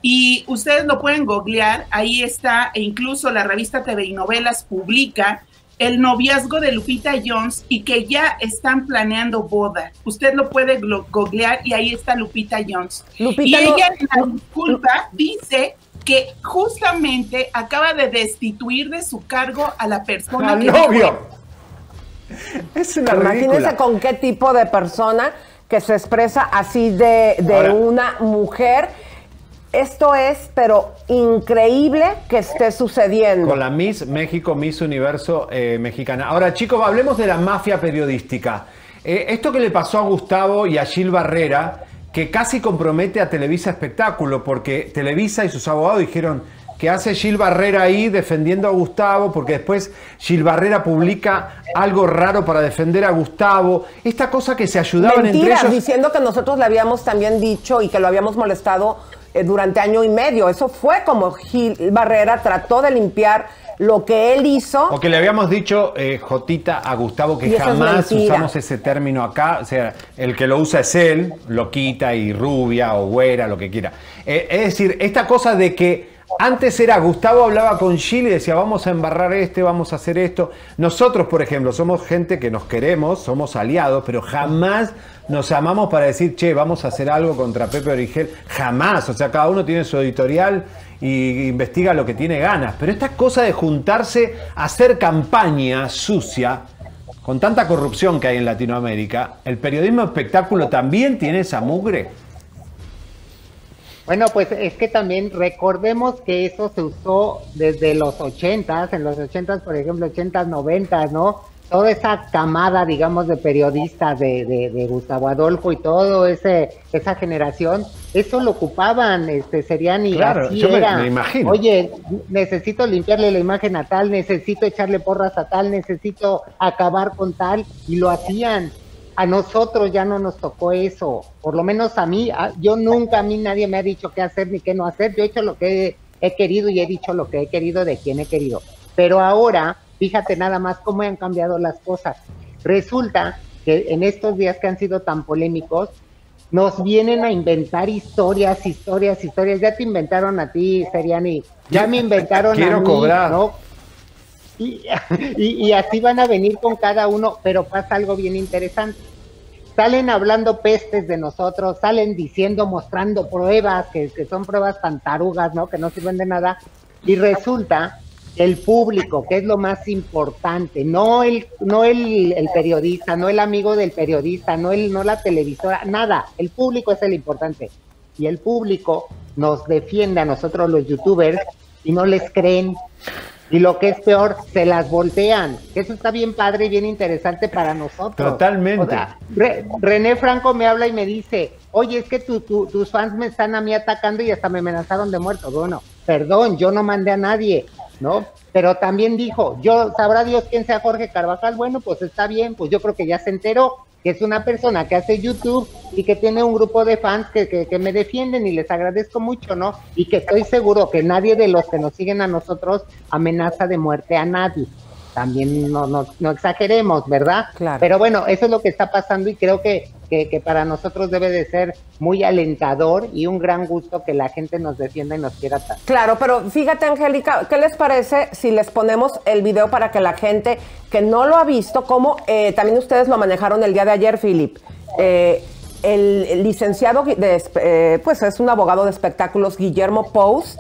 y ustedes lo pueden googlear, ahí está, e incluso la revista T V y Novelas publica el noviazgo de Lupita Jones, y que ya están planeando boda. Usted lo puede googlear y ahí está Lupita Jones. Lupita y ella no, en la no, disculpa no, dice que justamente acaba de destituir de su cargo a la persona que novio. Es una Imagínense ridícula. Con qué tipo de persona que se expresa así de, de una mujer. Esto es, pero increíble que esté sucediendo. Con la Miss México, Miss Universo eh, mexicana. Ahora, chicos, hablemos de la mafia periodística. Eh, esto que le pasó a Gustavo y a Gil Barrera, que casi compromete a Televisa Espectáculo, porque Televisa y sus abogados dijeron, ¿qué hace Gil Barrera ahí defendiendo a Gustavo? Porque después Gil Barrera publica algo raro para defender a Gustavo. Esta cosa que se ayudaban Mentiras, entre ellos. Diciendo que nosotros le habíamos también dicho y que lo habíamos molestado durante año y medio. Eso fue como Gil Barrera trató de limpiar lo que él hizo. O que le habíamos dicho, eh, Jotita, a Gustavo, que jamás usamos ese término acá. O sea, el que lo usa es él, loquita y rubia o güera, lo que quiera. Eh, es decir, esta cosa de que antes era Gustavo hablaba con Gil y decía, vamos a embarrar este, vamos a hacer esto. Nosotros, por ejemplo, somos gente que nos queremos, somos aliados, pero jamás nos amamos para decir, che, vamos a hacer algo contra Pepe Origel. Jamás. O sea, cada uno tiene su editorial y investiga lo que tiene ganas. Pero esta cosa de juntarse a hacer campaña sucia, Con tanta corrupción que hay en Latinoamérica, ¿el periodismo espectáculo también tiene esa mugre? Bueno, pues es que también recordemos que eso se usó desde los ochentas, en los ochentas, por ejemplo, ochentas, noventas, ¿no? Toda esa camada, digamos, de periodistas de, de, de Gustavo Adolfo y todo ese esa generación, eso lo ocupaban, este, Ceriani. Claro, así yo era. Me, me imagino. Oye, necesito limpiarle la imagen a tal, necesito echarle porras a tal, necesito acabar con tal, y lo hacían. A nosotros ya no nos tocó eso, por lo menos a mí, a, yo nunca, a mí nadie me ha dicho qué hacer ni qué no hacer, yo he hecho lo que he, he querido y he dicho lo que he querido de quien he querido, pero ahora, fíjate nada más cómo han cambiado las cosas, resulta que en estos días que han sido tan polémicos, nos vienen a inventar historias, historias, historias, ya te inventaron a ti, Ceriani, ya me inventaron Quiero a mí, cobrar. ¿no? Y, y, y así van a venir con cada uno, pero pasa algo bien interesante. Salen hablando pestes de nosotros, salen diciendo, mostrando pruebas, que, que son pruebas tantarugas, ¿no? Que no sirven de nada. Y resulta que el público, que es lo más importante, no el, no el, el periodista, no el amigo del periodista, no, el, no la televisora, nada. El público es el importante. Y el público nos defiende a nosotros los youtubers y no les creen. Y lo que es peor, se las voltean. Eso está bien padre y bien interesante para nosotros. Totalmente. O sea, Re, René Franco me habla y me dice, oye, es que tu, tu, tus fans me están a mí atacando y hasta me amenazaron de muerto. Bueno, perdón, yo no mandé a nadie, ¿no? Pero también dijo, yo, sabrá Dios quién sea Jorge Carbajal. Bueno, pues está bien, pues yo creo que ya se enteró que es una persona que hace YouTube y que tiene un grupo de fans que, que, que me defienden y les agradezco mucho, ¿no? Y que estoy seguro que nadie de los que nos siguen a nosotros amenaza de muerte a nadie. También no, no, no exageremos, ¿verdad? Claro. Pero bueno, eso es lo que está pasando y creo que, que, que para nosotros debe de ser muy alentador y un gran gusto que la gente nos defienda y nos quiera tanto. Claro, pero fíjate, Angélica, ¿qué les parece si les ponemos el video para que la gente que no lo ha visto, como eh, también ustedes lo manejaron el día de ayer, Filip? Eh, el, el licenciado, de, eh, pues es un abogado de espectáculos, Guillermo Pous,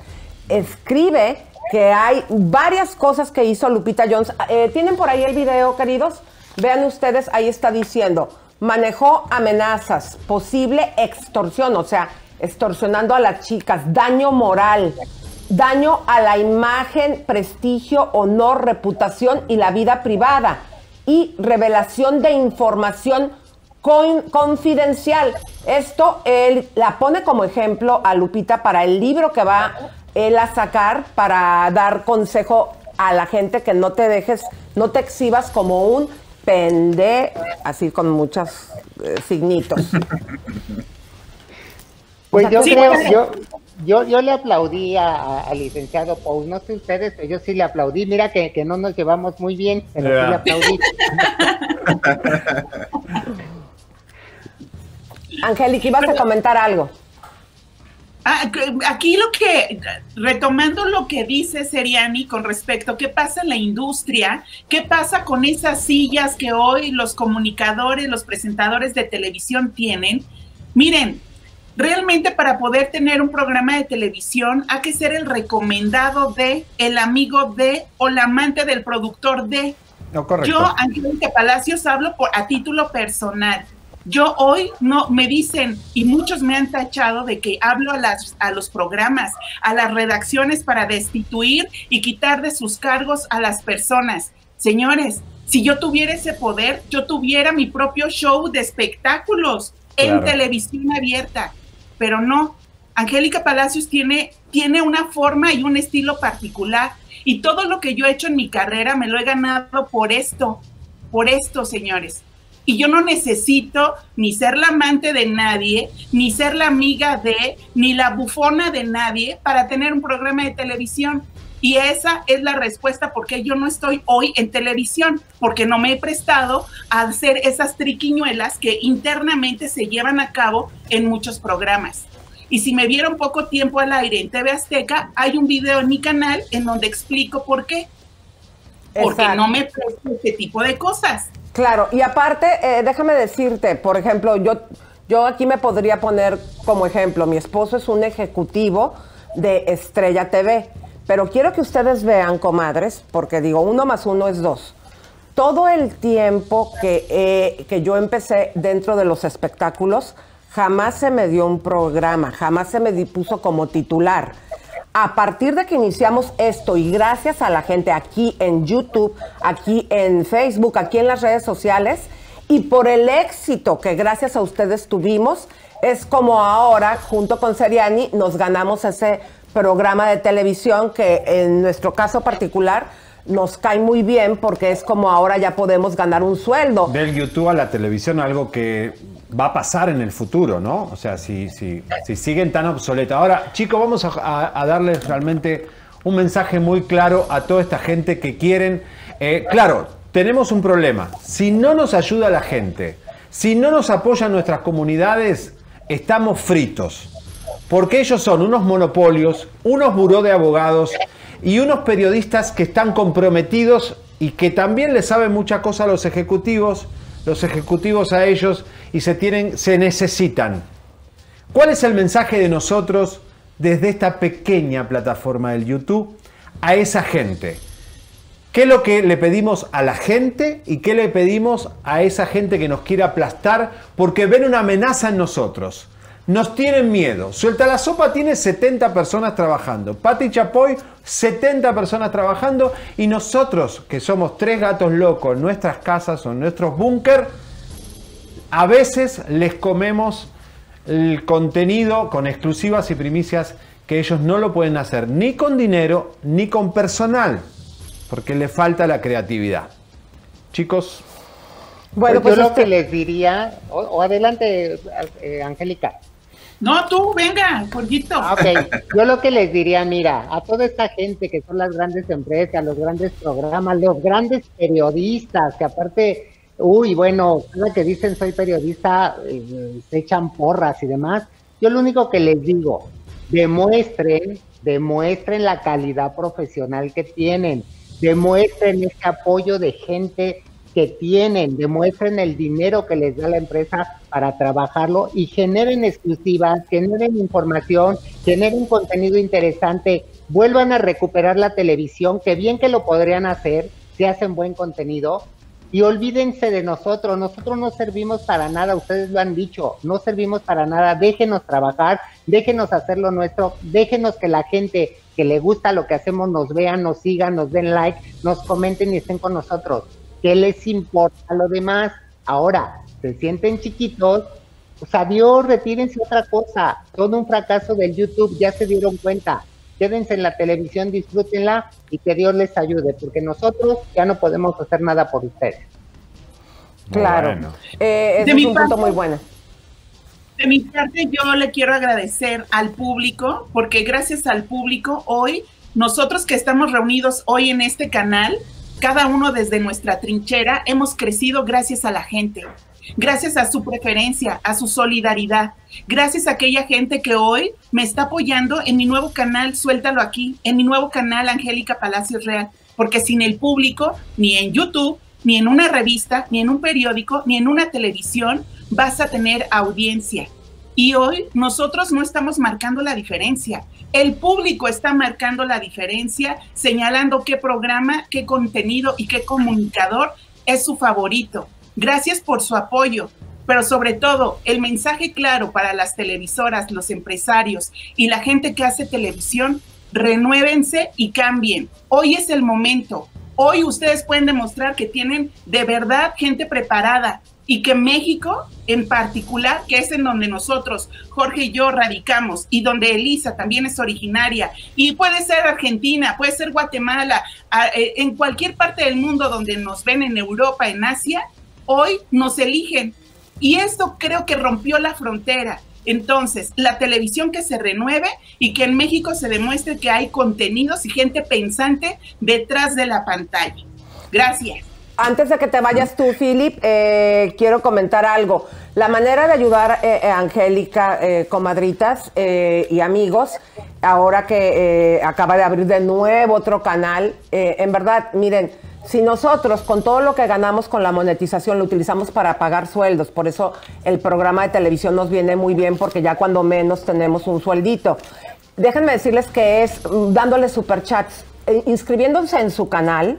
escribe que hay varias cosas que hizo Lupita Jones. Eh, ¿Tienen por ahí el video, queridos? Vean ustedes, ahí está diciendo, manejó amenazas, posible extorsión, o sea, extorsionando a las chicas, daño moral, daño a la imagen, prestigio, honor, reputación y la vida privada, y revelación de información confidencial. Esto él la pone como ejemplo a Lupita para el libro que va él a sacar para dar consejo a la gente, que no te dejes, no te exhibas como un pende, así con muchos eh, signitos. Pues o sea, yo sí, creo, yo, yo, yo le aplaudí al licenciado Pous, no sé ustedes, pero yo sí le aplaudí, mira que, que no nos llevamos muy bien, pero yeah. sí le aplaudí. Angélica, ibas a comentar algo. Aquí lo que, retomando lo que dice Ceriani con respecto a qué pasa en la industria, qué pasa con esas sillas que hoy los comunicadores, los presentadores de televisión tienen. Miren, realmente para poder tener un programa de televisión hay que ser el recomendado de, el amigo de o la amante del productor de. No, correcto. Yo, Angélica Palacios, hablo por, a título personal. Yo hoy no me dicen, y muchos me han tachado de que hablo a, las, a los programas, a las redacciones para destituir y quitar de sus cargos a las personas. Señores, si yo tuviera ese poder, yo tuviera mi propio show de espectáculos en claro. televisión abierta. Pero no, Angélica Palacios tiene, tiene una forma y un estilo particular. Y todo lo que yo he hecho en mi carrera me lo he ganado por esto, por esto, señores. Y yo no necesito ni ser la amante de nadie, ni ser la amiga de, ni la bufona de nadie para tener un programa de televisión. Y esa es la respuesta porque yo no estoy hoy en televisión, porque no me he prestado a hacer esas triquiñuelas que internamente se llevan a cabo en muchos programas. Y si me vieron poco tiempo al aire en T V Azteca, hay un video en mi canal en donde explico por qué. Porque Exacto. no me presto este tipo de cosas. Claro, y aparte, eh, déjame decirte, por ejemplo, yo, yo aquí me podría poner como ejemplo, mi esposo es un ejecutivo de Estrella T V, pero quiero que ustedes vean, comadres, porque digo, uno más uno es dos. Todo el tiempo que, eh, que yo empecé dentro de los espectáculos, jamás se me dio un programa, jamás se me puso como titular. A partir de que iniciamos esto, y gracias a la gente aquí en YouTube, aquí en Facebook, aquí en las redes sociales, y por el éxito que gracias a ustedes tuvimos, es como ahora, junto con Ceriani, nos ganamos ese programa de televisión que en nuestro caso particular nos cae muy bien, porque es como ahora ya podemos ganar un sueldo. Del YouTube a la televisión, algo que va a pasar en el futuro, ¿no? O sea, si, si, si siguen tan obsoletas. Ahora, chicos, vamos a, a darles realmente un mensaje muy claro a toda esta gente que quieren. Eh, claro, tenemos un problema. Si no nos ayuda la gente, si no nos apoyan nuestras comunidades, estamos fritos. Porque ellos son unos monopolios, unos buró de abogados y unos periodistas que están comprometidos y que también les saben mucha cosa a los ejecutivos, los ejecutivos a ellos, y se tienen, se necesitan. ¿Cuál es el mensaje de nosotros desde esta pequeña plataforma del YouTube a esa gente? ¿Qué es lo que le pedimos a la gente y qué le pedimos a esa gente que nos quiere aplastar porque ven una amenaza en nosotros? Nos tienen miedo. Suelta la Sopa tiene setenta personas trabajando. Patty Chapoy, setenta personas trabajando. Y nosotros, que somos tres gatos locos en nuestras casas o en nuestros búnker, a veces les comemos el contenido con exclusivas y primicias que ellos no lo pueden hacer ni con dinero ni con personal, porque les falta la creatividad. Chicos. Bueno, pues, pues yo usted... lo que les diría, o, o adelante, eh, Angélica. No, tú, venga, Jorgito. Ok, yo lo que les diría, mira, a toda esta gente que son las grandes empresas, los grandes programas, los grandes periodistas, que aparte, uy, bueno, cada que dicen soy periodista, eh, se echan porras y demás. Yo lo único que les digo, demuestren, demuestren la calidad profesional que tienen, demuestren este apoyo de gente que tienen, demuestren el dinero que les da la empresa para trabajarlo y generen exclusivas, generen información, generen contenido interesante, vuelvan a recuperar la televisión, que bien que lo podrían hacer si hacen buen contenido, y olvídense de nosotros, nosotros no servimos para nada, ustedes lo han dicho, no servimos para nada, déjenos trabajar, déjenos hacer lo nuestro, déjenos que la gente que le gusta lo que hacemos nos vean, nos sigan, nos den like, nos comenten y estén con nosotros. ¿Qué les importa lo demás? Ahora, se sienten chiquitos, pues adiós, retírense otra cosa. Todo un fracaso del YouTube, ya se dieron cuenta. Quédense en la televisión, disfrútenla y que Dios les ayude, porque nosotros ya no podemos hacer nada por ustedes. Claro, bueno. eh, ese es un punto muy bueno. De mi parte, yo le quiero agradecer al público, porque gracias al público hoy, nosotros que estamos reunidos hoy en este canal, cada uno desde nuestra trinchera, hemos crecido gracias a la gente, gracias a su preferencia, a su solidaridad, gracias a aquella gente que hoy me está apoyando en mi nuevo canal Suéltalo Aquí, en mi nuevo canal Angélica Palacios Real, porque sin el público, ni en YouTube, ni en una revista, ni en un periódico, ni en una televisión, vas a tener audiencia. Y hoy nosotros no estamos marcando la diferencia. El público está marcando la diferencia, señalando qué programa, qué contenido y qué comunicador es su favorito. Gracias por su apoyo, pero sobre todo el mensaje claro para las televisoras, los empresarios y la gente que hace televisión: renuévense y cambien. Hoy es el momento. Hoy ustedes pueden demostrar que tienen de verdad gente preparada, y que México en particular, que es en donde nosotros, Jorge y yo, radicamos, y donde Elisa también es originaria, y puede ser Argentina, puede ser Guatemala, en cualquier parte del mundo donde nos ven, en Europa, en Asia, hoy nos eligen. Y esto creo que rompió la frontera. Entonces, la televisión que se renueve y que en México se demuestre que hay contenidos y gente pensante detrás de la pantalla. Gracias. Antes de que te vayas tú, Filip, eh, quiero comentar algo. La manera de ayudar, eh, eh, Angélica, eh, comadritas eh, y amigos, ahora que eh, acaba de abrir de nuevo otro canal, eh, en verdad, miren, si nosotros con todo lo que ganamos con la monetización lo utilizamos para pagar sueldos, por eso el programa de televisión nos viene muy bien, porque ya cuando menos tenemos un sueldito. Déjenme decirles que es dándoles superchats, eh, inscribiéndose en su canal,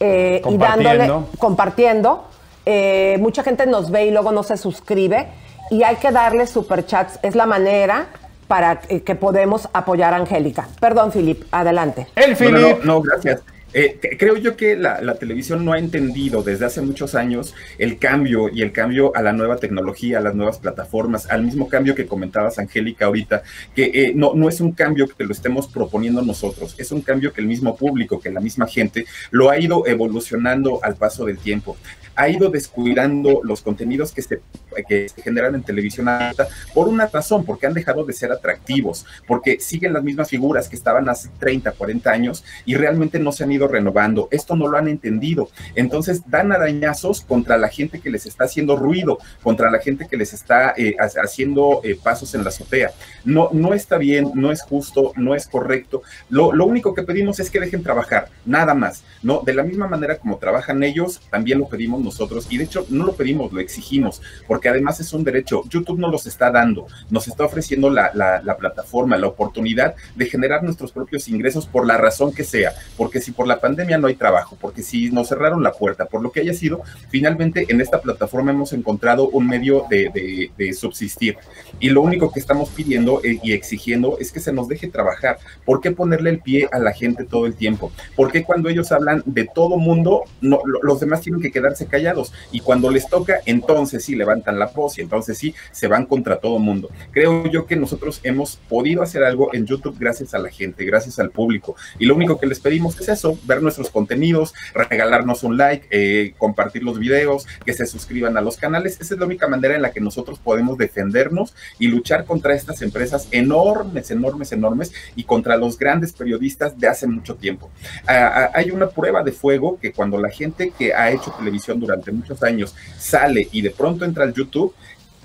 eh, y dándole, compartiendo. Eh, mucha gente nos ve y luego no se suscribe, y hay que darle superchats, es la manera para que podemos apoyar a Angélica. Perdón, Filip, adelante. El Filip. No, no, no, gracias. Eh, creo yo que la, la televisión no ha entendido desde hace muchos años el cambio y el cambio a la nueva tecnología, a las nuevas plataformas, al mismo cambio que comentabas, Angélica, ahorita, que eh, no, no es un cambio que lo estemos proponiendo nosotros, es un cambio que el mismo público, que la misma gente, lo ha ido evolucionando al paso del tiempo. Ha ido descuidando los contenidos que se, que se generan en televisión abierta por una razón, porque han dejado de ser atractivos, porque siguen las mismas figuras que estaban hace treinta, cuarenta años y realmente no se han ido renovando. Esto no lo han entendido. Entonces dan arañazos contra la gente que les está haciendo ruido, contra la gente que les está eh, haciendo eh, pasos en la azotea. No, no está bien, no es justo, no es correcto. Lo, lo único que pedimos es que dejen trabajar, nada más, ¿no? De la misma manera como trabajan ellos, también lo pedimos nosotros, y de hecho no lo pedimos, lo exigimos, porque además es un derecho. YouTube nos los está dando, nos está ofreciendo la, la, la plataforma, la oportunidad de generar nuestros propios ingresos por la razón que sea, porque si por la pandemia no hay trabajo, porque si nos cerraron la puerta, por lo que haya sido, finalmente en esta plataforma hemos encontrado un medio de, de, de subsistir, y lo único que estamos pidiendo y exigiendo es que se nos deje trabajar. ¿Por qué ponerle el pie a la gente todo el tiempo? Porque cuando ellos hablan de todo mundo, no, los demás tienen que quedarse callados, y cuando les toca, entonces sí levantan la voz y entonces sí se van contra todo mundo. Creo yo que nosotros hemos podido hacer algo en YouTube gracias a la gente, gracias al público, y lo único que les pedimos es eso, ver nuestros contenidos, regalarnos un like, eh, compartir los videos, que se suscriban a los canales. Esa es la única manera en la que nosotros podemos defendernos y luchar contra estas empresas enormes, enormes, enormes, y contra los grandes periodistas de hace mucho tiempo. Ah, ah, hay una prueba de fuego que cuando la gente que ha hecho televisión durante muchos años sale y de pronto entra al YouTube,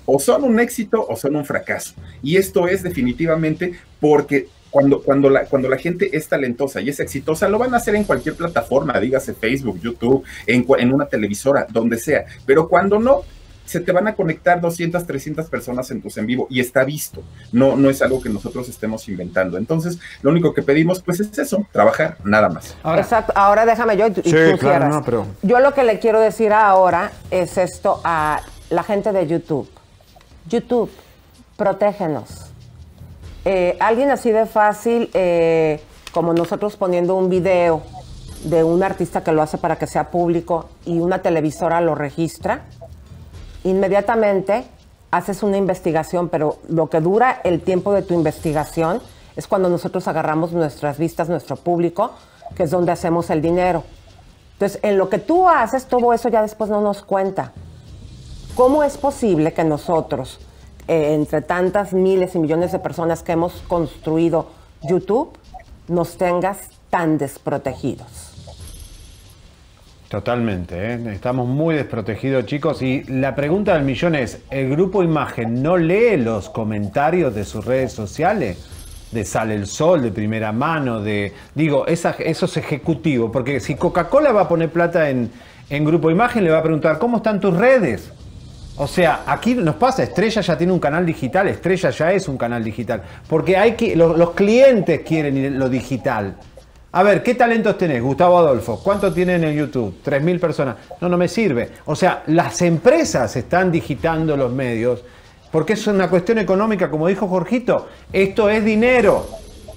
o son un éxito o son un fracaso. Y esto es definitivamente porque cuando, cuando, la, cuando la gente es talentosa y es exitosa, lo van a hacer en cualquier plataforma, dígase Facebook, YouTube, en, en una televisora, donde sea. Pero cuando no, se te van a conectar doscientas, trescientas personas en tus en vivo, y está visto. No, no es algo que nosotros estemos inventando. Entonces, lo único que pedimos, pues, es eso, trabajar, nada más. Ahora. Exacto. Ahora déjame yo y tú, sí, tú claro, no, pero... Yo lo que le quiero decir ahora es esto a la gente de YouTube. YouTube, protégenos. Eh, alguien así de fácil, eh, como nosotros poniendo un video de un artista que lo hace para que sea público y una televisora lo registra, inmediatamente haces una investigación, pero lo que dura el tiempo de tu investigación es cuando nosotros agarramos nuestras vistas, nuestro público, que es donde hacemos el dinero. Entonces, en lo que tú haces, todo eso ya después no nos cuenta. ¿Cómo es posible que nosotros, eh, entre tantas miles y millones de personas que hemos construido YouTube, nos tengas tan desprotegidos? Totalmente, ¿eh? Estamos muy desprotegidos, chicos, y la pregunta del millón es, ¿el Grupo Imagen no lee los comentarios de sus redes sociales? De Sale el Sol, De Primera Mano, de... Digo, esa, esos ejecutivos, porque si Coca-Cola va a poner plata en, en Grupo Imagen, le va a preguntar, ¿cómo están tus redes? O sea, aquí nos pasa, Estrella ya tiene un canal digital, Estrella ya es un canal digital, porque hay que, los, los clientes quieren lo digital. A ver, ¿qué talentos tenés, Gustavo Adolfo? ¿Cuánto tienen en YouTube? tres mil personas. No, no me sirve. O sea, las empresas están digitando los medios porque es una cuestión económica, como dijo Jorgito. Esto es dinero.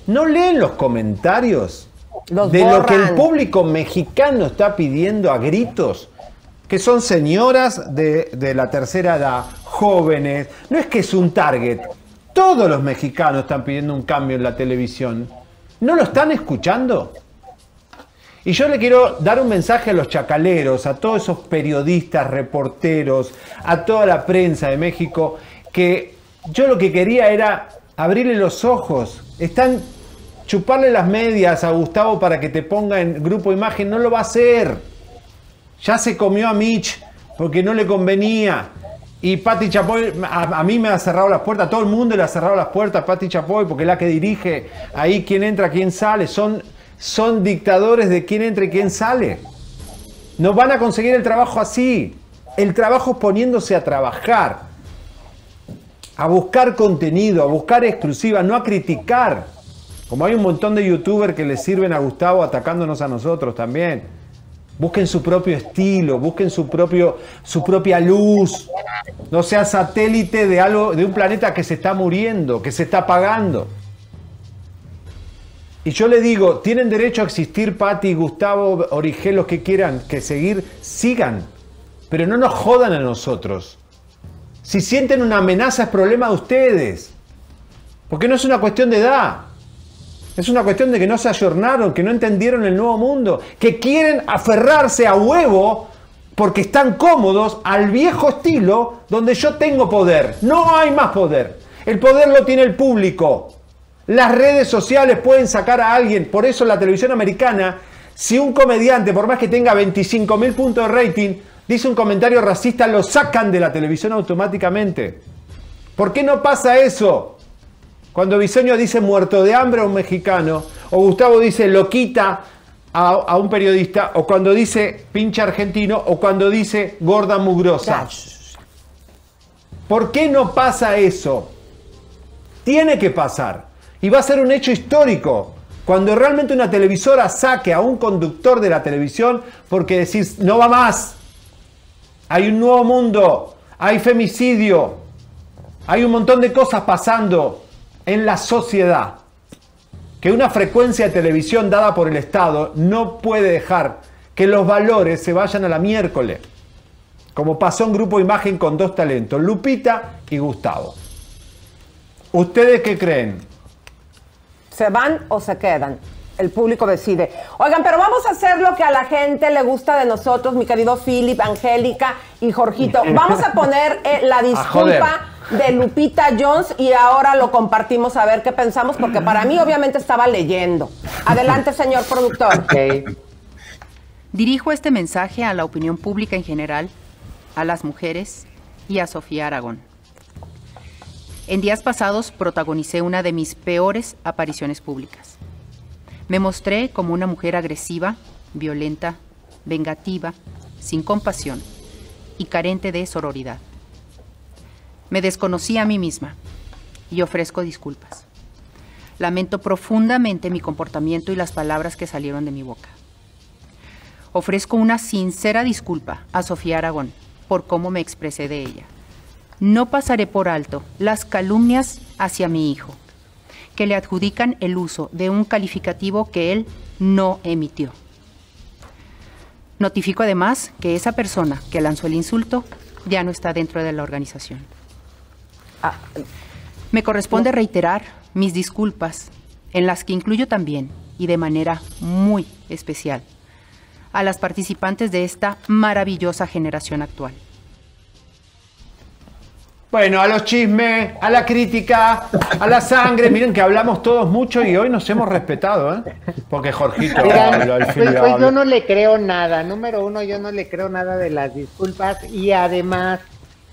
¿No leen los comentarios de lo que el público mexicano está pidiendo a gritos? Que son señoras de, de la tercera edad, jóvenes. No es que es un target. Todos los mexicanos están pidiendo un cambio en la televisión. ¿No lo están escuchando? Y yo le quiero dar un mensaje a los chacaleros, a todos esos periodistas, reporteros, a toda la prensa de México, que yo lo que quería era abrirle los ojos. Están chuparle las medias a Gustavo para que te ponga en Grupo Imagen. No lo va a hacer. Ya se comió a Mitch porque no le convenía. Y Patty Chapoy, a, a mí me ha cerrado las puertas, a todo el mundo le ha cerrado las puertas a Patty Chapoy, porque es la que dirige ahí quién entra, quién sale. Son, son dictadores de quién entra y quién sale. No van a conseguir el trabajo así. El trabajo es poniéndose a trabajar, a buscar contenido, a buscar exclusiva, no a criticar. Como hay un montón de youtubers que les sirven a Gustavo atacándonos a nosotros también. Busquen su propio estilo, busquen su, propio, su propia luz. No sean satélite de, algo, de un planeta que se está muriendo, que se está apagando. Y yo le digo, tienen derecho a existir Patty, Gustavo, Origel, los que quieran, que seguir, sigan. Pero no nos jodan a nosotros. Si sienten una amenaza es problema de ustedes. Porque no es una cuestión de edad. Es una cuestión de que no se ayornaron, que no entendieron el nuevo mundo. Que quieren aferrarse a huevo porque están cómodos al viejo estilo donde yo tengo poder. No hay más poder. El poder lo tiene el público. Las redes sociales pueden sacar a alguien. Por eso la televisión americana, si un comediante, por más que tenga veinticinco mil puntos de rating, dice un comentario racista, lo sacan de la televisión automáticamente. ¿Por qué no pasa eso? Cuando Bisoño dice muerto de hambre a un mexicano, o Gustavo dice loquita a, a un periodista, o cuando dice pinche argentino, o cuando dice gorda mugrosa. ¿Por qué no pasa eso? Tiene que pasar. Y va a ser un hecho histórico cuando realmente una televisora saque a un conductor de la televisión porque decís, no va más. Hay un nuevo mundo, hay femicidio, hay un montón de cosas pasando en la sociedad que una frecuencia de televisión dada por el Estado no puede dejar que los valores se vayan a la miércoles. Como pasó en Grupo Imagen con dos talentos, Lupita y Gustavo. ¿Ustedes qué creen? ¿Se van o se quedan? El público decide. Oigan, pero vamos a hacer lo que a la gente le gusta de nosotros, mi querido Filip, Angélica y Jorgito. Vamos a poner eh, la disculpa de Lupita Jones y ahora lo compartimos a ver qué pensamos, porque para mí obviamente estaba leyendo. Adelante, señor productor. Okay. Dirijo este mensaje a la opinión pública en general, a las mujeres y a Sofía Aragón. En días pasados protagonicé una de mis peores apariciones públicas. Me mostré como una mujer agresiva, violenta, vengativa, sin compasión y carente de sororidad. Me desconocí a mí misma y ofrezco disculpas. Lamento profundamente mi comportamiento y las palabras que salieron de mi boca. Ofrezco una sincera disculpa a Sofía Aragón por cómo me expresé de ella. No pasaré por alto las calumnias hacia mi hijo, que le adjudican el uso de un calificativo que él no emitió. Notifico además que esa persona que lanzó el insulto ya no está dentro de la organización. Ah, me corresponde no. reiterar mis disculpas, en las que incluyo también, y de manera muy especial, a las participantes de esta maravillosa generación actual. Bueno, a los chismes, a la crítica, a la sangre. Miren que hablamos todos mucho y hoy nos hemos respetado, ¿eh? Porque Jorgito habla, al fin pues, pues yo no le creo nada. Número uno, yo no le creo nada de las disculpas. Y además,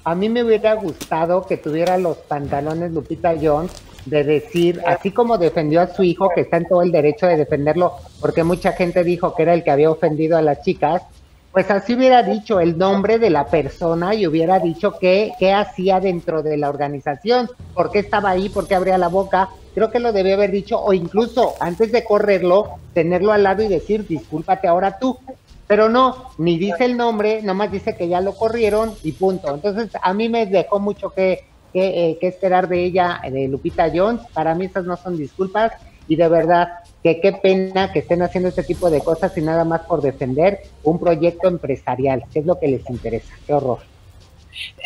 a mí me hubiera gustado que tuviera los pantalones Lupita Jones de decir, así como defendió a su hijo, que está en todo el derecho de defenderlo, porque mucha gente dijo que era el que había ofendido a las chicas, pues así hubiera dicho el nombre de la persona y hubiera dicho qué, qué hacía dentro de la organización, por qué estaba ahí, por qué abría la boca. Creo que lo debía haber dicho, o incluso antes de correrlo, tenerlo al lado y decir, discúlpate ahora tú. Pero no, ni dice el nombre, nomás dice que ya lo corrieron y punto. Entonces a mí me dejó mucho que, que, eh, que esperar de ella, de Lupita Jones. Para mí esas no son disculpas y de verdad que qué pena que estén haciendo este tipo de cosas y nada más por defender un proyecto empresarial, que es lo que les interesa. Qué horror.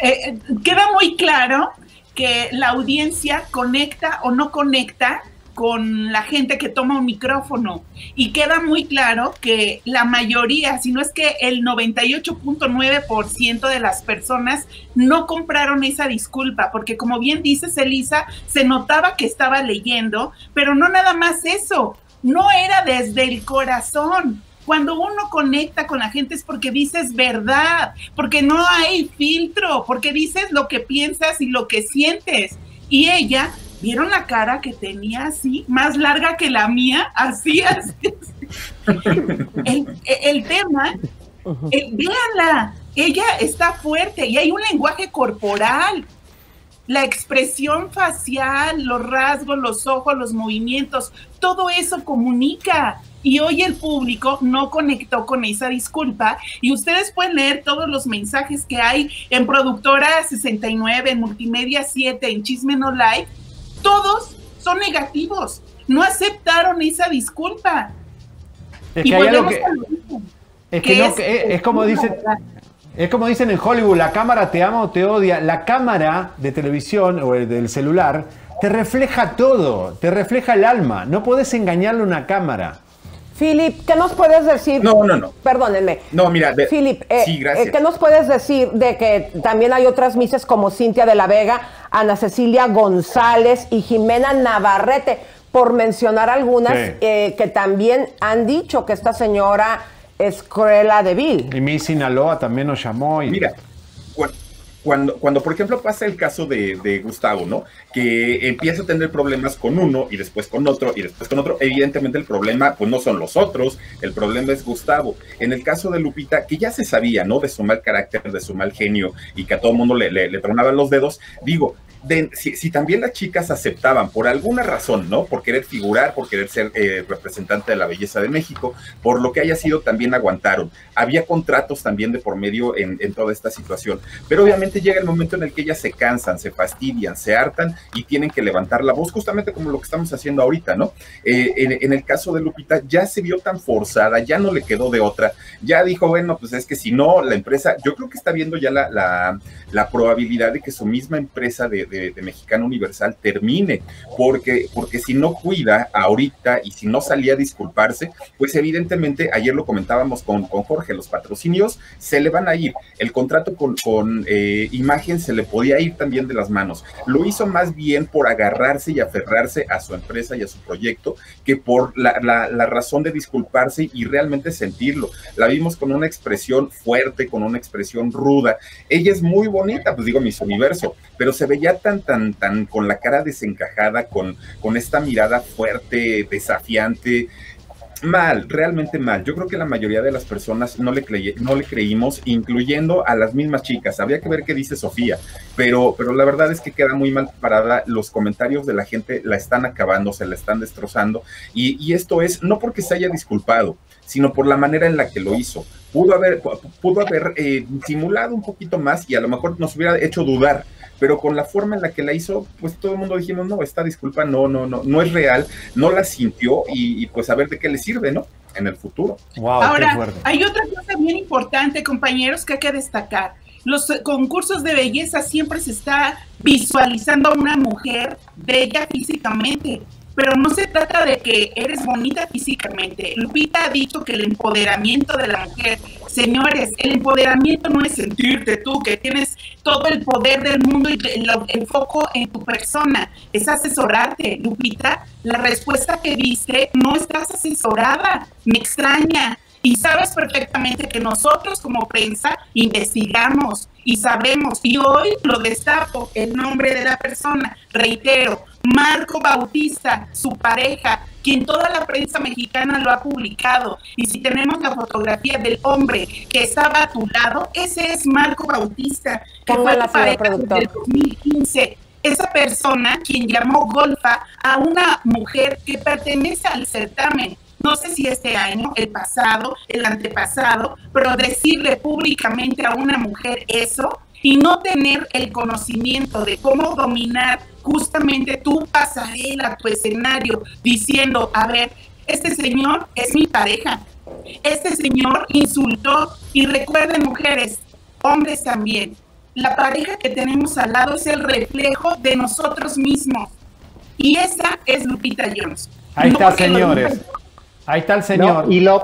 Eh, queda muy claro que la audiencia conecta o no conecta con la gente que toma un micrófono y queda muy claro que la mayoría, si no es que el noventa y ocho punto nueve por ciento de las personas no compraron esa disculpa, porque como bien dices, Elisa, se notaba que estaba leyendo, pero no nada más eso, no era desde el corazón. Cuando uno conecta con la gente es porque dices verdad, porque no hay filtro, porque dices lo que piensas y lo que sientes. Y ella, ¿vieron la cara que tenía así? Más larga que la mía, así, así. El, el tema, el, véanla, ella está fuerte y hay un lenguaje corporal. La expresión facial, los rasgos, los ojos, los movimientos, todo eso comunica. y hoy el público no conectó con esa disculpa y ustedes pueden leer todos los mensajes que hay en Productora sesenta y nueve, en Multimedia siete, en Chisme No Like, todos son negativos, no aceptaron esa disculpa. Es y que volvemos que, a lo mismo. Es, que no, es, es, es como dicen... Es como dicen en Hollywood, la cámara te ama o te odia. La cámara de televisión o el del celular te refleja todo, te refleja el alma. No podés engañarle a una cámara. Filip, ¿qué nos puedes decir? No, no, no. Perdónenme. No, mira. Filip, eh, sí, gracias. ¿Qué nos puedes decir de que también hay otras misses como Cintia de la Vega, Ana Cecilia González y Jimena Navarrete, por mencionar algunas, sí, eh, que también han dicho que esta señora... Escuela de Vil. Y Miss Sinaloa también nos llamó. Y... Mira, cuando, cuando, cuando por ejemplo pasa el caso de, de Gustavo, ¿no? Que empieza a tener problemas con uno y después con otro y después con otro. Evidentemente el problema pues no son los otros, el problema es Gustavo. En el caso de Lupita, que ya se sabía, ¿no? De su mal carácter, de su mal genio y que a todo el mundo le, le, le tronaban los dedos, digo... De, si, si también las chicas aceptaban por alguna razón, ¿no? Por querer figurar, por querer ser eh, representante de la belleza de México, por lo que haya sido, también aguantaron. Había contratos también de por medio en, en toda esta situación. Pero obviamente llega el momento en el que ellas se cansan, se fastidian, se hartan y tienen que levantar la voz, justamente como lo que estamos haciendo ahorita, ¿no? Eh, en, en el caso de Lupita ya se vio tan forzada, ya no le quedó de otra. Ya dijo, bueno, pues es que si no, la empresa, yo creo que está viendo ya la, la, la probabilidad de que su misma empresa de De, de Mexicana Universal termine, porque, porque si no cuida ahorita y si no salía a disculparse, pues evidentemente, ayer lo comentábamos con, con Jorge, los patrocinios se le van a ir, el contrato con, con eh, Imagen se le podía ir también de las manos, lo hizo más bien por agarrarse y aferrarse a su empresa y a su proyecto, que por la, la, la razón de disculparse y realmente sentirlo. La vimos con una expresión fuerte, con una expresión ruda, ella es muy bonita, pues digo, Miss Universo, pero se veía tan, tan, tan con la cara desencajada, con, con esta mirada fuerte, desafiante, mal, realmente mal. Yo creo que la mayoría de las personas no le, crey no le creímos, incluyendo a las mismas chicas. Habría que ver qué dice Sofía, pero, pero la verdad es que queda muy mal parada. Los comentarios de la gente la están acabando, se la están destrozando, y, y esto es no porque se haya disculpado, sino por la manera en la que lo hizo. Pudo haber, pudo haber eh, simulado un poquito más y a lo mejor nos hubiera hecho dudar, pero con la forma en la que la hizo, pues todo el mundo dijimos, no, esta disculpa no, no, no, no es real, no la sintió y, y pues a ver de qué le sirve, ¿no? En el futuro. Wow, ahora, hay otra cosa bien importante, compañeros, que hay que destacar. Los concursos de belleza siempre se está visualizando a una mujer bella físicamente, pero no se trata de que eres bonita físicamente. Lupita ha dicho que el empoderamiento de la mujer, señores, el empoderamiento no es sentirte tú, que tienes todo el poder del mundo y el, el foco en tu persona, es asesorarte. Lupita, la respuesta que diste, no estás asesorada, me extraña. Y sabes perfectamente que nosotros como prensa investigamos y sabemos, y hoy lo destapo, el nombre de la persona, reitero, Marco Bautista, su pareja, quien toda la prensa mexicana lo ha publicado, y si tenemos la fotografía del hombre que estaba a tu lado, ese es Marco Bautista, que fue la pareja del dos mil quince. Esa persona quien llamó golfa a una mujer que pertenece al certamen, no sé si este año, el pasado, el antepasado, pero decirle públicamente a una mujer eso y no tener el conocimiento de cómo dominar justamente tu pasarela, tu escenario, diciendo, a ver, este señor es mi pareja, este señor insultó, y recuerden mujeres, hombres también, la pareja que tenemos al lado es el reflejo de nosotros mismos, y esa es Lupita Jones. Ahí no, está, señores. Ahí está el señor. No, y, lo,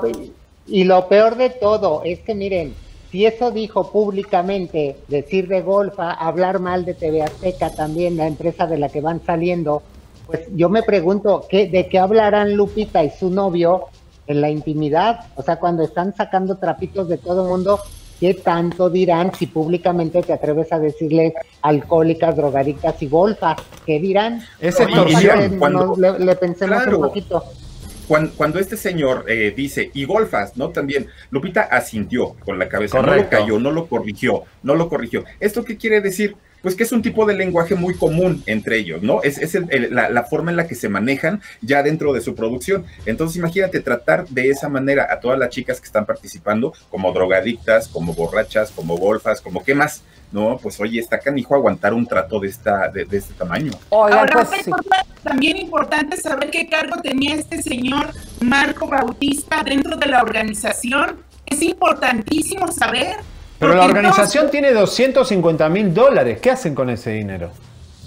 y lo peor de todo es que, miren, si eso dijo públicamente, decir de golfa, hablar mal de T V Azteca también, la empresa de la que van saliendo, pues yo me pregunto, ¿qué, ¿de qué hablarán Lupita y su novio en la intimidad? O sea, cuando están sacando trapitos de todo el mundo, ¿qué tanto dirán si públicamente te atreves a decirle alcohólicas, drogadictas y golfa? ¿Qué dirán? Es extorsión. Cuando... Le, le pensemos claro. un poquito. Cuando, cuando este señor eh, dice, y golfas, ¿no? También, Lupita asintió con la cabeza, correcto. No lo cayó, no lo corrigió, no lo corrigió. ¿Esto qué quiere decir? pues que es un tipo de lenguaje muy común entre ellos, ¿no? Es, es el, el, la, la forma en la que se manejan ya dentro de su producción. Entonces, imagínate tratar de esa manera a todas las chicas que están participando como drogadictas, como borrachas, como golfas, como qué más. No, pues oye, está canijo aguantar un trato de esta de, de este tamaño. Ahora, pues, sí. También importante saber qué cargo tenía este señor Marco Bautista dentro de la organización. Es importantísimo saber. Pero la organización no... tiene doscientos cincuenta mil dólares. ¿Qué hacen con ese dinero?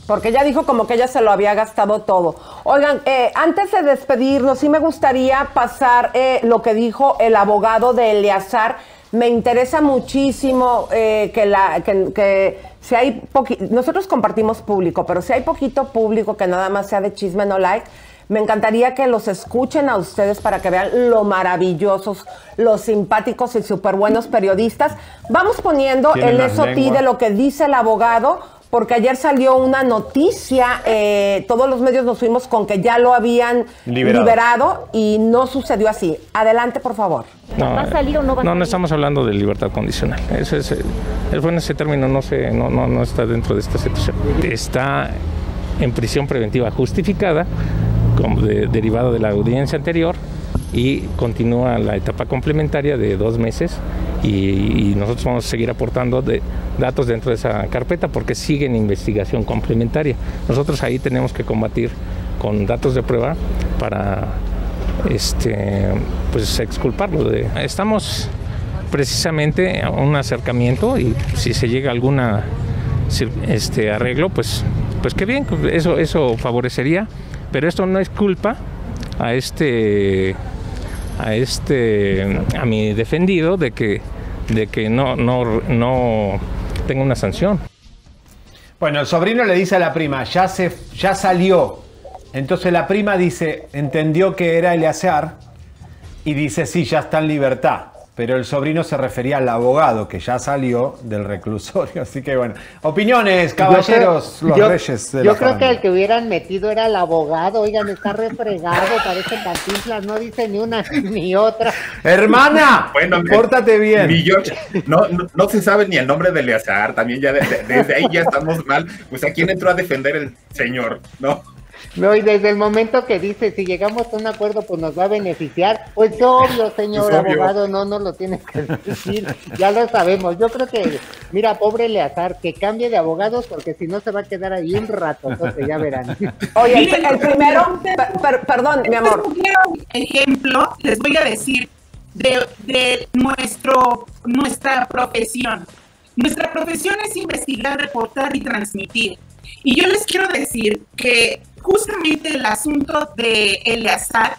Porque ella dijo como que ella se lo había gastado todo. Oigan, eh, antes de despedirnos, sí me gustaría pasar eh, lo que dijo el abogado de Eleazar. Me interesa muchísimo eh, que, la, que, que si hay poquito, nosotros compartimos público, pero si hay poquito público que nada más sea de Chisme No Like, me encantaría que los escuchen a ustedes para que vean lo maravillosos, los simpáticos y súper buenos periodistas. Vamos poniendo el S O T I de lo que dice el abogado, porque ayer salió una noticia, eh, todos los medios nos fuimos con que ya lo habían liberado, liberado y no sucedió así. Adelante, por favor. No, ¿va a salir o no va a no, salir? No estamos hablando de libertad condicional. Ese es, el bueno, ese término no, se, no, no, no está dentro de esta situación. Está en prisión preventiva justificada, como de, derivada de la audiencia anterior, y continúa la etapa complementaria de dos meses y, y nosotros vamos a seguir aportando de, datos dentro de esa carpeta porque sigue en investigación complementaria. Nosotros ahí tenemos que combatir con datos de prueba para este, pues, exculparlo. De, estamos precisamente a un acercamiento y si se llega a algún este, arreglo, pues, pues qué bien, eso, eso favorecería, pero esto no es culpa a este... a este a mi defendido de que de que no no no tenga una sanción. Bueno, el sobrino le dice a la prima, ya se ya salió. Entonces la prima dice, entendió que era Eleazar y dice, sí, ya está en libertad. Pero el sobrino se refería al abogado que ya salió del reclusorio. Así que bueno, opiniones, caballeros, creo, los yo, reyes de yo la creo familia. Que el que hubieran metido era el abogado. Oigan, está refregado, parece Cantinflas, no dice ni una ni otra. Hermana, bueno, pórtate bien. Yo, no, no, no se sabe ni el nombre de Eleazar, también ya de, de, desde ahí ya estamos mal. Pues a quién entró a defender el señor, ¿no? No, y desde el momento que dice, si llegamos a un acuerdo, pues nos va a beneficiar, pues obvio, señor es abogado, obvio. No nos lo tienes que decir, ya lo sabemos. Yo creo que, mira, pobre Eleazar, que cambie de abogados, porque si no se va a quedar ahí un rato, entonces ya verán. Oye, el, el primero, per, per, perdón, mi amor. Ejemplo, les voy a decir, de, de nuestro, nuestra profesión. Nuestra profesión es investigar, reportar y transmitir. Y yo les quiero decir que justamente el asunto de Eleazar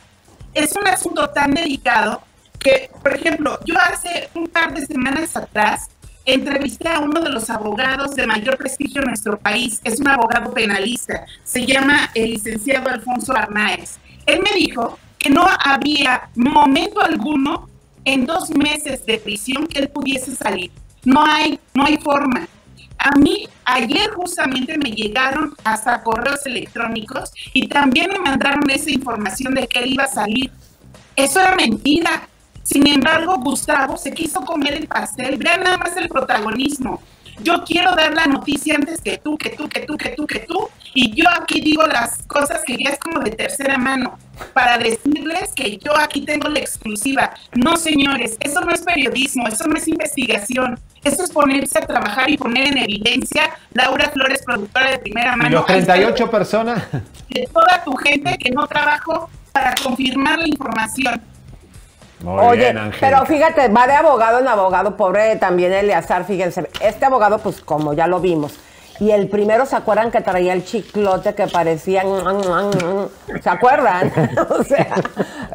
es un asunto tan delicado que, por ejemplo, yo hace un par de semanas atrás entrevisté a uno de los abogados de mayor prestigio en nuestro país, es un abogado penalista, se llama el licenciado Alfonso Arnáez. Él me dijo que no había momento alguno en dos meses de prisión que él pudiese salir. No hay, no hay forma. A mí ayer justamente me llegaron hasta correos electrónicos y también me mandaron esa información de que él iba a salir. Eso era mentira. Sin embargo, Gustavo se quiso comer el pastel. Vean nada más el protagonismo. Yo quiero dar la noticia antes que tú, que tú, que tú, que tú, que tú. Y yo aquí digo las cosas que ya es como de tercera mano para decirles que yo aquí tengo la exclusiva. No, señores, eso no es periodismo, eso no es investigación. Eso es ponerse a trabajar y poner en evidencia, Laura Flores, productora de Primera Mano. Los treinta y ocho personas. De toda tu gente que no trabajó para confirmar la información. Muy Oye, bien, pero fíjate, va de abogado en abogado, pobre también Eleazar, fíjense. Este abogado, pues como ya lo vimos. Y el primero, ¿se acuerdan que traía el chiclote que parecía? ¿Se acuerdan? O sea,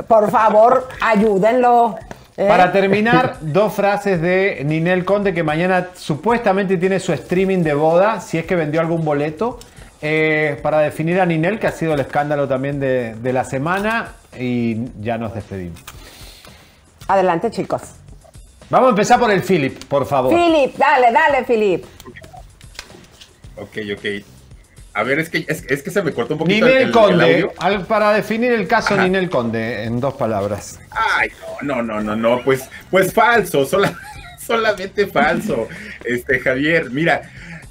por favor, ayúdenlo. ¿Eh? Para terminar, dos frases de Ninel Conde, que mañana supuestamente tiene su streaming de boda, si es que vendió algún boleto, eh, para definir a Ninel, que ha sido el escándalo también de, de la semana, y ya nos despedimos. Adelante, chicos. Vamos a empezar por el Filip, por favor. Filip, dale, dale, Filip. Ok, ok. A ver, es que, es, es que se me cortó un poquito Ninel el, el, Conde, el audio. Para definir el caso de Ninel Conde, en dos palabras. Ay, no, no, no, no, no, pues, pues falso, sola, solamente falso. Este, Javier, mira,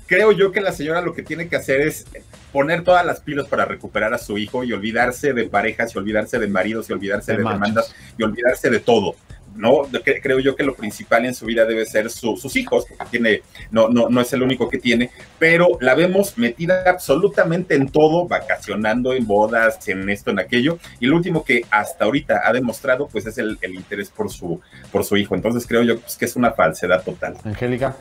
creo yo que la señora lo que tiene que hacer es poner todas las pilas para recuperar a su hijo y olvidarse de parejas, y olvidarse de maridos, y olvidarse de, de demandas, y olvidarse de todo. No, creo yo que lo principal en su vida debe ser su, sus hijos, porque tiene, no, no, no es el único que tiene, pero la vemos metida absolutamente en todo, vacacionando en bodas, en esto, en aquello, y lo último que hasta ahorita ha demostrado, pues es el, el interés por su, por su hijo. Entonces creo yo pues, que es una falsedad total. Angélica.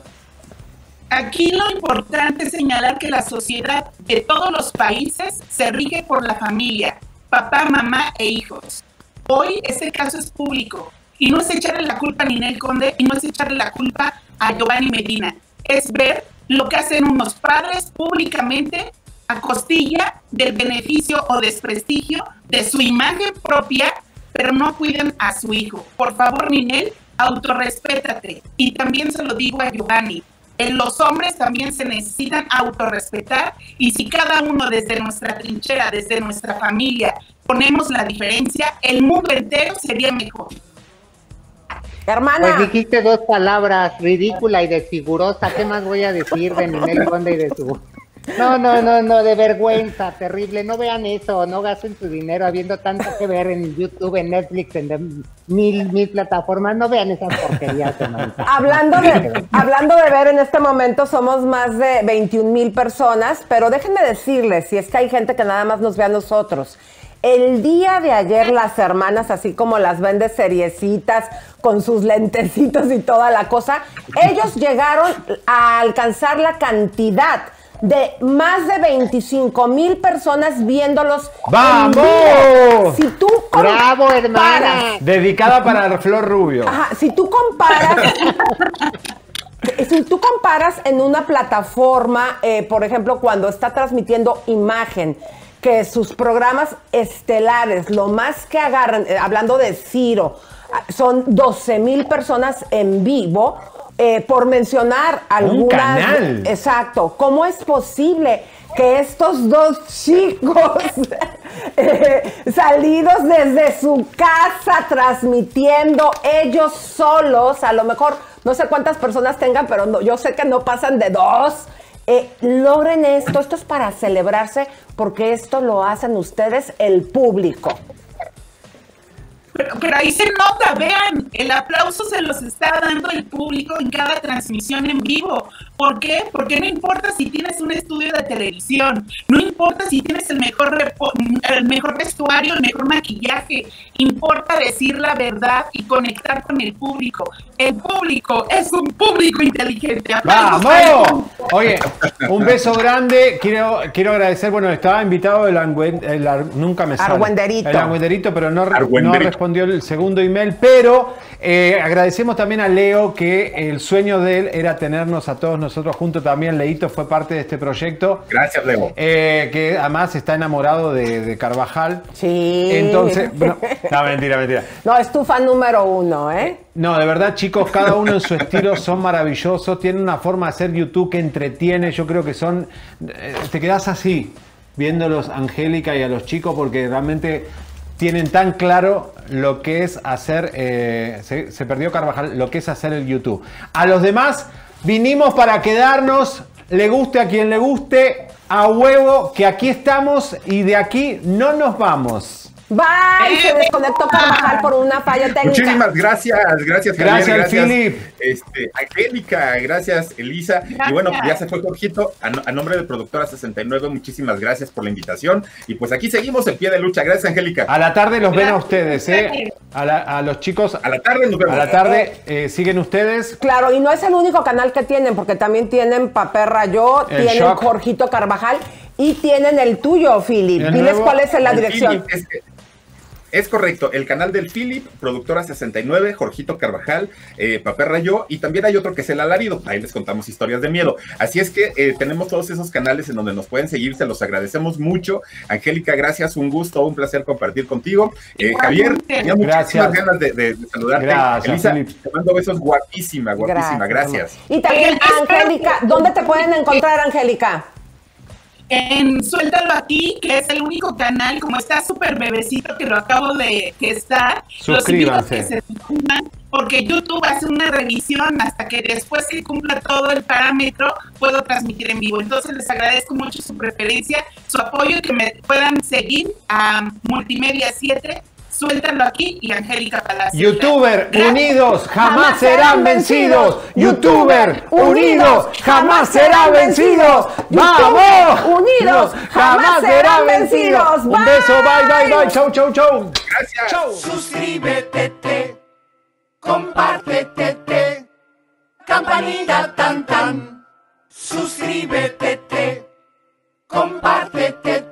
Aquí lo importante es señalar que la sociedad de todos los países se rige por la familia, papá, mamá e hijos. Hoy este caso es público. Y no es echarle la culpa a Ninel Conde y no es echarle la culpa a Giovanni Medina. Es ver lo que hacen unos padres públicamente a costilla del beneficio o desprestigio de su imagen propia, pero no cuidan a su hijo. Por favor, Ninel, autorrespétate. Y también se lo digo a Giovanni. En los hombres también se necesitan autorrespetar, y si cada uno desde nuestra trinchera, desde nuestra familia, ponemos la diferencia, el mundo entero sería mejor. Hermana. Pues dijiste dos palabras, ridícula y desfigurosa. ¿Qué más voy a decir de Ninel Conde y de su? No, no, no, no, de vergüenza, terrible. No vean eso, no gasten su dinero habiendo tanto que ver en YouTube, en Netflix, en de, mil, mil plataformas. No vean esas porquerías, hermana. Hablando de, hablando de ver, en este momento somos más de veintiún mil personas, pero déjenme decirles, si es que hay gente que nada más nos ve a nosotros. El día de ayer las hermanas, así como las ven de seriecitas, con sus lentecitos y toda la cosa, ellos llegaron a alcanzar la cantidad de más de veinticinco mil personas viéndolos. ¡Vamos! En vivo. Si tú comparas, ¡bravo, hermana! Dedicada para Flor Rubio. Ajá, si tú comparas... Si tú comparas en una plataforma, eh, por ejemplo, cuando está transmitiendo Imagen, que sus programas estelares, lo más que agarran, eh, hablando de Ciro, son doce mil personas en vivo, eh, por mencionar algunas. Un canal. Exacto. ¿Cómo es posible que estos dos chicos eh, salidos desde su casa transmitiendo ellos solos, a lo mejor no sé cuántas personas tengan, pero no, yo sé que no pasan de dos, Eh, logren esto? Esto es para celebrarse, porque esto lo hacen ustedes, el público. Pero, pero ahí se nota, vean, el aplauso se los está dando el público en cada transmisión en vivo. ¿Por qué? Porque no importa si tienes un estudio de televisión, no importa si tienes el mejor, el mejor vestuario, el mejor maquillaje, importa decir la verdad y conectar con el público. El público es un público inteligente. ¡Vamos! Oye, un beso grande. Quiero, quiero agradecer, bueno, estaba invitado el, angüen, el ar, nunca me sale. Argüenderito. El argüenderito, pero no, no respondió el segundo email. Pero eh, agradecemos también a Leo, que el sueño de él era tenernos a todos nosotros juntos también. Leito fue parte de este proyecto. Gracias, Leo. Eh, que además está enamorado de, de Carbajal. Sí. Entonces, bueno, no, mentira, mentira. No, es tu fan número uno, ¿eh? No, de verdad, chicos, cada uno en su estilo son maravillosos. Tienen una forma de hacer YouTube que entretiene. Yo creo que son... Eh, te quedás así, viéndolos, Angélica, y a los chicos, porque realmente tienen tan claro lo que es hacer... Eh, se, se perdió Carbajal, lo que es hacer el YouTube. A los demás, vinimos para quedarnos. Le guste a quien le guste, a huevo, que aquí estamos y de aquí no nos vamos. Bye, se desconectó Carbajal por una falla técnica. Muchísimas gracias, gracias, Javier, gracias, Filip. Este, Angélica, gracias, Elisa. Gracias. Y bueno, ya se fue Jorgito. A, a nombre de Productora sesenta y nueve, muchísimas gracias por la invitación. Y pues aquí seguimos en pie de lucha. Gracias, Angélica. A la tarde los gracias. ven a ustedes, ¿eh? A, la, a los chicos. A la tarde nos vemos. A la tarde eh, siguen ustedes. Claro, y no es el único canal que tienen, porque también tienen Papel Rayo, el tienen Shock. Jorgito Carbajal, y tienen el tuyo, Filip. Diles nuevo, cuál es la dirección. Filip, es que... Es correcto, el canal del Filip, Productora sesenta y nueve, Jorgito Carbajal, eh, Papel Rayo, y también hay otro que es El Alarido. Ahí les contamos historias de miedo. Así es que eh, tenemos todos esos canales en donde nos pueden seguir, se los agradecemos mucho. Angélica, gracias, un gusto, un placer compartir contigo. Eh, Javier, tenía muchísimas ganas de, de, de saludarte. Gracias, Elisa, Filip, te mando besos, guapísima, guapísima, gracias. gracias. Y también, Angélica, ¿dónde te pueden encontrar, Angélica? En Suéltalo Aquí, que es el único canal, como está súper bebecito que lo acabo de que está, suscríbanse. Los invito a que se suscriban porque YouTube hace una revisión hasta que después se cumpla todo el parámetro, puedo transmitir en vivo. Entonces les agradezco mucho su preferencia, su apoyo y que me puedan seguir a Multimedia siete, Suéltalo Aquí y Angélica Palacios. YouTuber Real. Unidos jamás serán vencidos. YouTuber unidos jamás serán vencidos. ¡Vamos! Unidos jamás serán vencidos. Un beso, bye, bye, bye. Chau, chau, chau. Gracias. Chau. Suscríbete, te, compártete, te, campanita tan tan. Suscríbete, te, compártete, te.